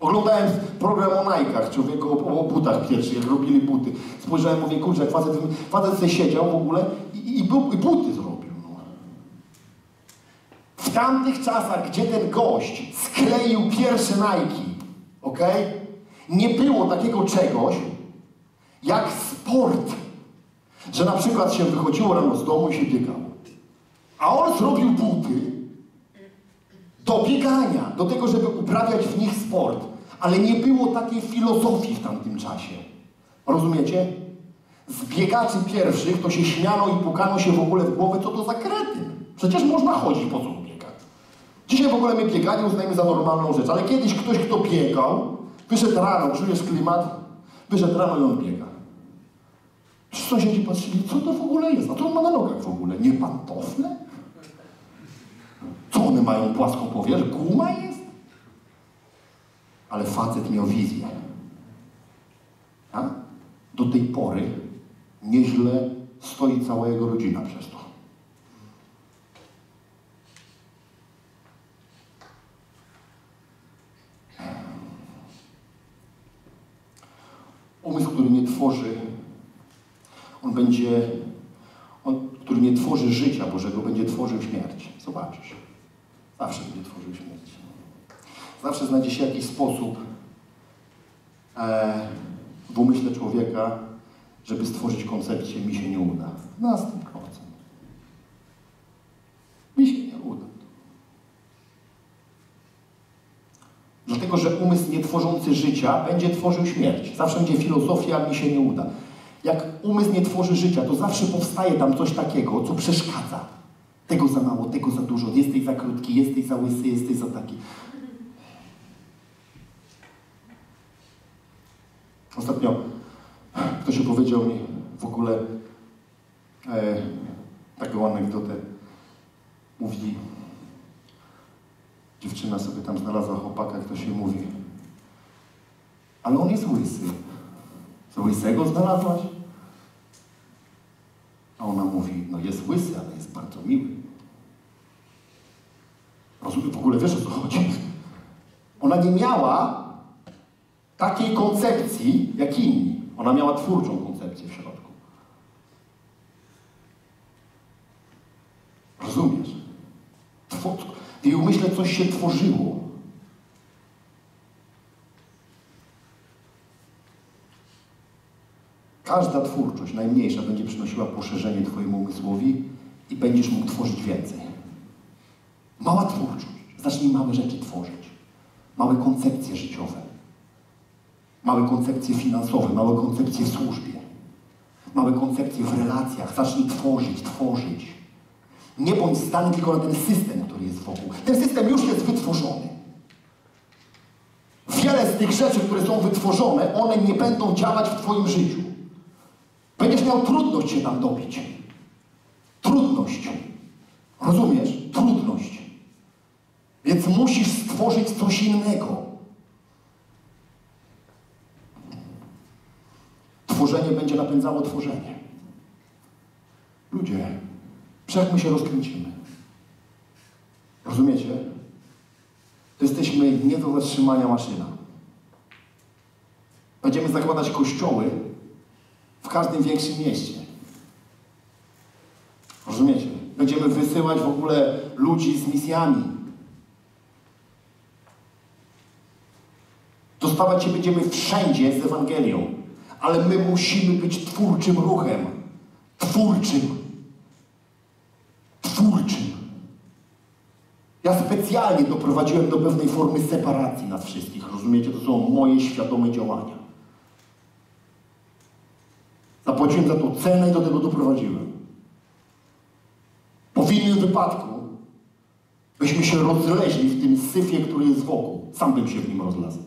Oglądałem program o Nike'ach, człowieku, o, o butach pierwszych, jak robili buty. Spojrzałem, mówię, kurczę, facet, facet sobie siedział w ogóle i, i, i buty zrobił. No. W tamtych czasach, gdzie ten gość skleił pierwsze Nike, okej? Nie było takiego czegoś, jak sport. Że na przykład się wychodziło rano z domu i się biegał. A on zrobił buty do biegania, do tego, żeby uprawiać w nich sport. Ale nie było takiej filozofii w tamtym czasie. Rozumiecie? Z biegaczy pierwszych to się śmiano i pukano się w ogóle w głowę, co to za kretyn. Przecież można chodzić, po co biegać. Dzisiaj w ogóle my bieganie uznajemy za normalną rzecz. Ale kiedyś ktoś, kto biegał, wyszedł rano, czujesz klimat, wyszedł rano i on biega. Czy sąsiedzi patrzyli, co to w ogóle jest? A to on ma na nogach w ogóle? Nie pantofle? Co one mają płaską powierzchnię? Guma jest? Ale facet miał wizję. A? Do tej pory nieźle stoi cała jego rodzina przez to. Umysł, który nie tworzy, on będzie, on, który nie tworzy życia Bożego, będzie tworzył śmierć. Zobaczysz. Zawsze będzie tworzył śmierć. Zawsze znajdzie się jakiś sposób e, w umyśle człowieka, żeby stworzyć koncepcję, mi się nie uda. Następny procent. Mi się nie uda. Dlatego, że umysł nie tworzący życia będzie tworzył śmierć. Zawsze będzie filozofia, mi się nie uda. Jak umysł nie tworzy życia, to zawsze powstaje tam coś takiego, co przeszkadza. Tego za mało, tego za dużo, jesteś za krótki, jesteś za łysy, jesteś za taki. Ostatnio ktoś opowiedział mi w ogóle e, taką anegdotę. Mówi, dziewczyna sobie tam znalazła chłopaka, kto się mówi, ale on jest łysy. Co, łysego znalazłaś? A ona mówi, no jest łysy, ale jest bardzo miły. Rozumiem, w ogóle wiesz, o co chodzi? Ona nie miała takiej koncepcji, jak inni. Ona miała twórczą koncepcję w środku. Rozumiesz? W jej umyśle coś się tworzyło. Każda twórczość, najmniejsza, będzie przynosiła poszerzenie twojemu umysłowi i będziesz mógł tworzyć więcej. Mała twórczość. Zacznij małe rzeczy tworzyć. Małe koncepcje życiowe. Małe koncepcje finansowe, małe koncepcje w służbie. Małe koncepcje w relacjach. Zacznij tworzyć, tworzyć. Nie bądź stany tylko na ten system, który jest wokół. Ten system już jest wytworzony. Wiele z tych rzeczy, które są wytworzone, one nie będą działać w twoim życiu. Będziesz miał trudność się tam dobić. Trudność. Rozumiesz? Trudność. Więc musisz stworzyć coś innego. Tworzenie będzie napędzało tworzenie. Ludzie, wszak my się rozkręcimy. Rozumiecie? To jesteśmy nie do zatrzymania maszyna. Będziemy zakładać kościoły w każdym większym mieście. Rozumiecie? Będziemy wysyłać w ogóle ludzi z misjami. Dostawać się będziemy wszędzie z Ewangelią. Ale my musimy być twórczym ruchem. Twórczym. Twórczym. Ja specjalnie doprowadziłem do pewnej formy separacji nas wszystkich. Rozumiecie? To są moje świadome działania. Zapłaciłem za to cenę i do tego doprowadziłem. Bo w innym wypadku byśmy się rozleźli w tym syfie, który jest wokół. Sam bym się w nim rozlazł.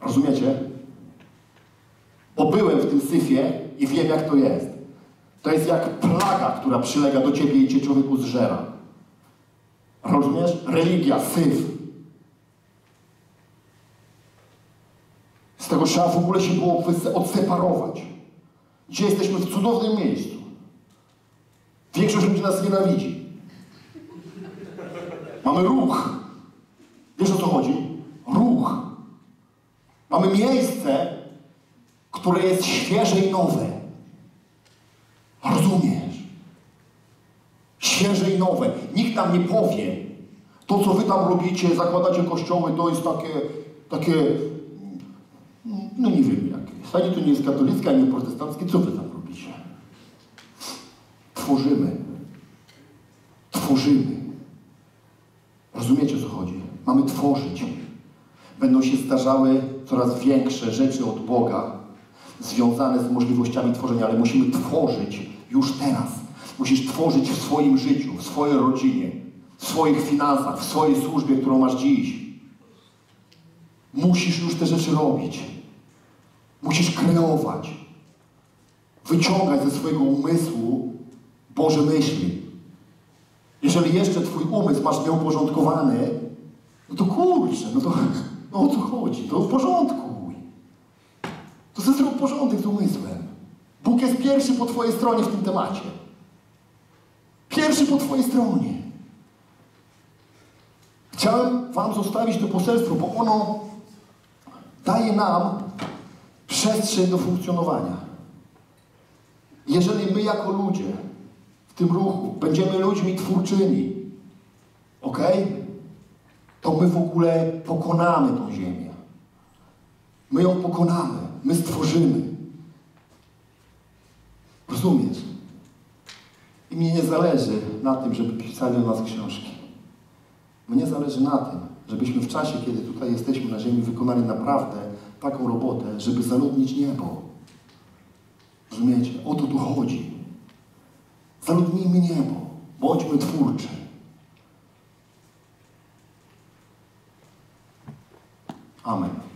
Rozumiecie? Bo byłem w tym syfie i wiem, jak to jest. To jest jak plaga, która przylega do ciebie i cię człowieku zżera. Rozumiesz? Religia, syf. Z tego trzeba w ogóle się było odseparować. Dzisiaj jesteśmy w cudownym miejscu. Większość ludzi nas nienawidzi. Mamy ruch. Wiesz, o co chodzi? Ruch. Mamy miejsce, które jest świeże i nowe. Rozumiesz? Świeże i nowe. Nikt nam nie powie. To, co wy tam robicie, zakładacie kościoły, to jest takie, takie, no nie wiem jakie. Ani to nie jest katolickie, ani protestanckie. Co wy tam robicie? Tworzymy. Tworzymy. Rozumiecie, o co chodzi? Mamy tworzyć. Będą się zdarzały coraz większe rzeczy od Boga związane z możliwościami tworzenia, ale musimy tworzyć już teraz. Musisz tworzyć w swoim życiu, w swojej rodzinie, w swoich finansach, w swojej służbie, którą masz dziś. Musisz już te rzeczy robić. Musisz kreować. Wyciągać ze swojego umysłu Boże myśli. Jeżeli jeszcze twój umysł masz nieuporządkowany, no to kurczę, no to no o co chodzi? To w porządku. To ze zrób porządek z umysłem. Bóg jest pierwszy po twojej stronie w tym temacie. Pierwszy po twojej stronie. Chciałem wam zostawić to poselstwo, bo ono daje nam przestrzeń do funkcjonowania. Jeżeli my jako ludzie w tym ruchu będziemy ludźmi twórczymi, ok? To my w ogóle pokonamy tą ziemię. My ją pokonamy. My stworzymy. Rozumiesz? I mnie nie zależy na tym, żeby pisali o nas książki. Mnie zależy na tym, żebyśmy w czasie, kiedy tutaj jesteśmy na ziemi, wykonali naprawdę taką robotę, żeby zaludnić niebo. Rozumiecie? O to tu chodzi. Zaludnijmy niebo. Bądźmy twórczy. Amen.